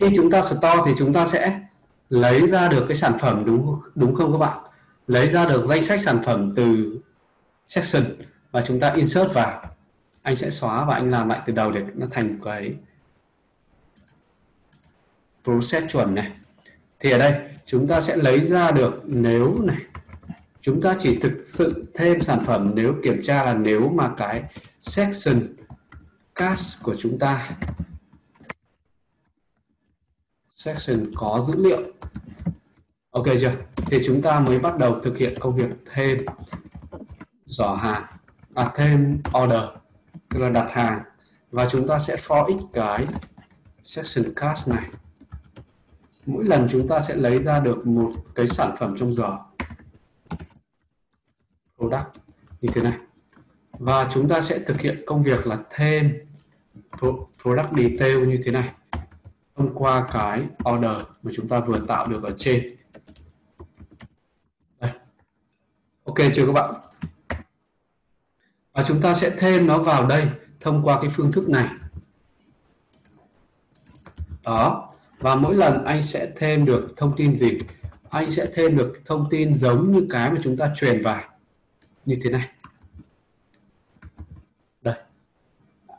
khi chúng ta store thì chúng ta sẽ lấy ra được cái sản phẩm, đúng không các bạn? Lấy ra được danh sách sản phẩm từ section và chúng ta insert vào. Anh sẽ xóa và anh làm lại từ đầu để nó thành cái process chuẩn này. Thì ở đây chúng ta sẽ lấy ra được nếu này. Chúng ta chỉ thực sự thêm sản phẩm nếu kiểm tra là nếu mà cái section cache của chúng ta section có dữ liệu. Ok chưa? Thì chúng ta mới bắt đầu thực hiện công việc thêm giỏ hàng, thêm order, tức là đặt hàng. Và chúng ta sẽ for each cái section cache này. Mỗi lần chúng ta sẽ lấy ra được một cái sản phẩm trong giỏ product như thế này. Và chúng ta sẽ thực hiện công việc là thêm product detail như thế này. Thông qua cái order mà chúng ta vừa tạo được ở trên. Đây. Ok chưa các bạn? Và chúng ta sẽ thêm nó vào đây thông qua cái phương thức này. Đó. Và mỗi lần anh sẽ thêm được thông tin gì? Anh sẽ thêm được thông tin giống như cái mà chúng ta truyền vào. Như thế này. Đây.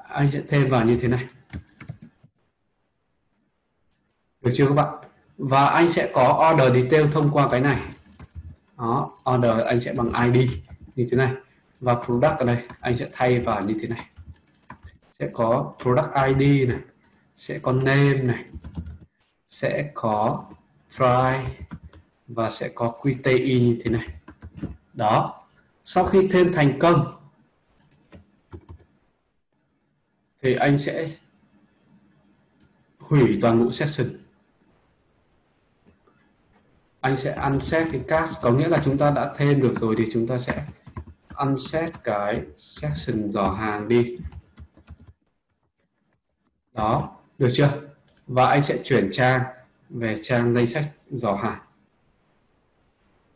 Anh sẽ thêm vào như thế này. Được chưa các bạn? Và anh sẽ có order detail thông qua cái này. Đó, order anh sẽ bằng ID như thế này. Và product ở đây anh sẽ thay vào như thế này, sẽ có product ID này, sẽ có name này, sẽ có price và sẽ có QTI như thế này. Đó, sau khi thêm thành công thì anh sẽ hủy toàn bộ session. Anh sẽ unset cái cast, có nghĩa là chúng ta đã thêm được rồi thì chúng ta sẽ unset cái session giỏ hàng đi. Đó, được chưa? Và anh sẽ chuyển trang về trang danh sách giỏ hàng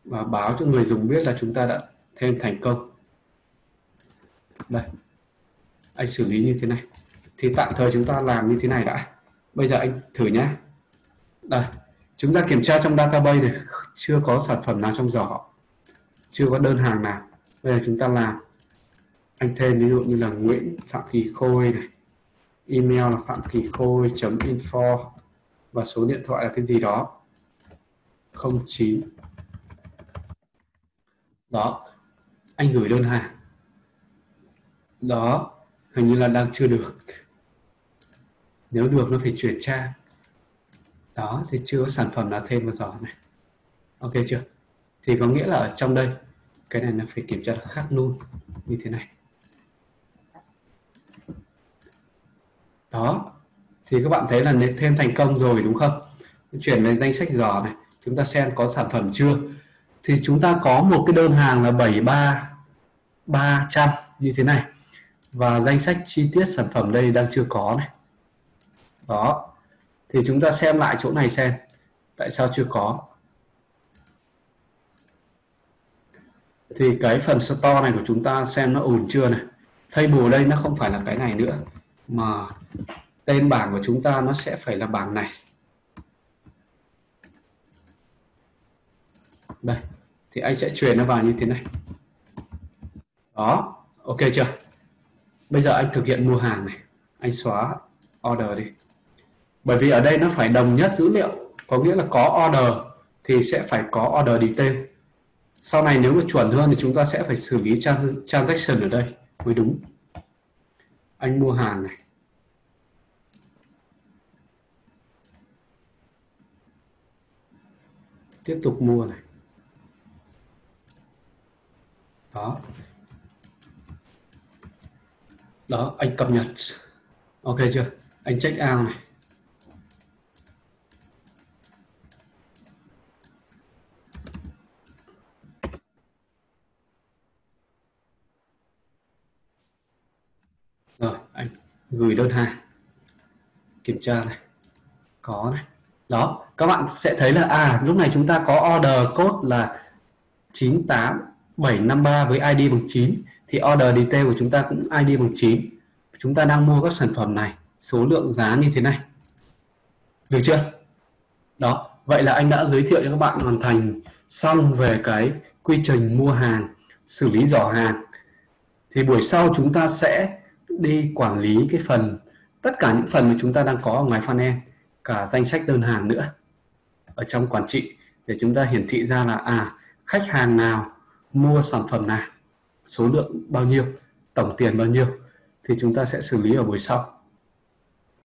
và báo cho người dùng biết là chúng ta đã thêm thành công. Đây, anh xử lý như thế này. Thì tạm thời chúng ta làm như thế này đã. Bây giờ anh thử nhé. Đây, chúng ta kiểm tra trong database này chưa có sản phẩm nào trong giỏ, chưa có đơn hàng nào. Bây giờ chúng ta làm, anh thêm ví dụ như là Nguyễn Phạm Kỳ Khôi này, email là phamkikhoy.info và số điện thoại là cái gì đó 09. Đó, anh gửi đơn hàng. Đó, hình như là đang chưa được. Nếu được nó phải chuyển trang. Đó, thì chưa có sản phẩm nào thêm vào giỏ này. Ok chưa? Thì có nghĩa là ở trong đây cái này nó phải kiểm tra khác luôn như thế này. Đó, thì các bạn thấy là nếu thêm thành công rồi đúng không? Chuyển về danh sách giỏ này, chúng ta xem có sản phẩm chưa. Thì chúng ta có một cái đơn hàng là 73.300 như thế này. Và danh sách chi tiết sản phẩm đây đang chưa có này. Đó, thì chúng ta xem lại chỗ này xem tại sao chưa có. Thì cái phần store này của chúng ta xem nó ổn chưa này. Table đây nó không phải là cái này nữa, mà tên bảng của chúng ta nó sẽ phải là bảng này. Đây, thì anh sẽ truyền nó vào như thế này. Đó, ok chưa? Bây giờ anh thực hiện mua hàng này. Anh xóa order đi, bởi vì ở đây nó phải đồng nhất dữ liệu. Có nghĩa là có order thì sẽ phải có order detail. Sau này nếu mà chuẩn hơn thì chúng ta sẽ phải xử lý transaction ở đây mới đúng. Anh mua hàng này. Tiếp tục mua này. Đó. Đó, anh cập nhật. Ok chưa? Anh check out này. Rồi, anh gửi đơn hàng. Kiểm tra này. Có này. Đó, các bạn sẽ thấy là lúc này chúng ta có order code là 98753 với ID bằng 9. Thì order detail của chúng ta cũng ID bằng 9. Chúng ta đang mua các sản phẩm này, số lượng giá như thế này. Được chưa? Đó, vậy là anh đã giới thiệu cho các bạn hoàn thành xong về cái quy trình mua hàng, xử lý giỏ hàng. Thì buổi sau chúng ta sẽ đi quản lý cái phần, tất cả những phần mà chúng ta đang có ở ngoài funnel, cả danh sách đơn hàng nữa ở trong quản trị, để chúng ta hiển thị ra là khách hàng nào mua sản phẩm nào, số lượng bao nhiêu, tổng tiền bao nhiêu, thì chúng ta sẽ xử lý ở buổi sau.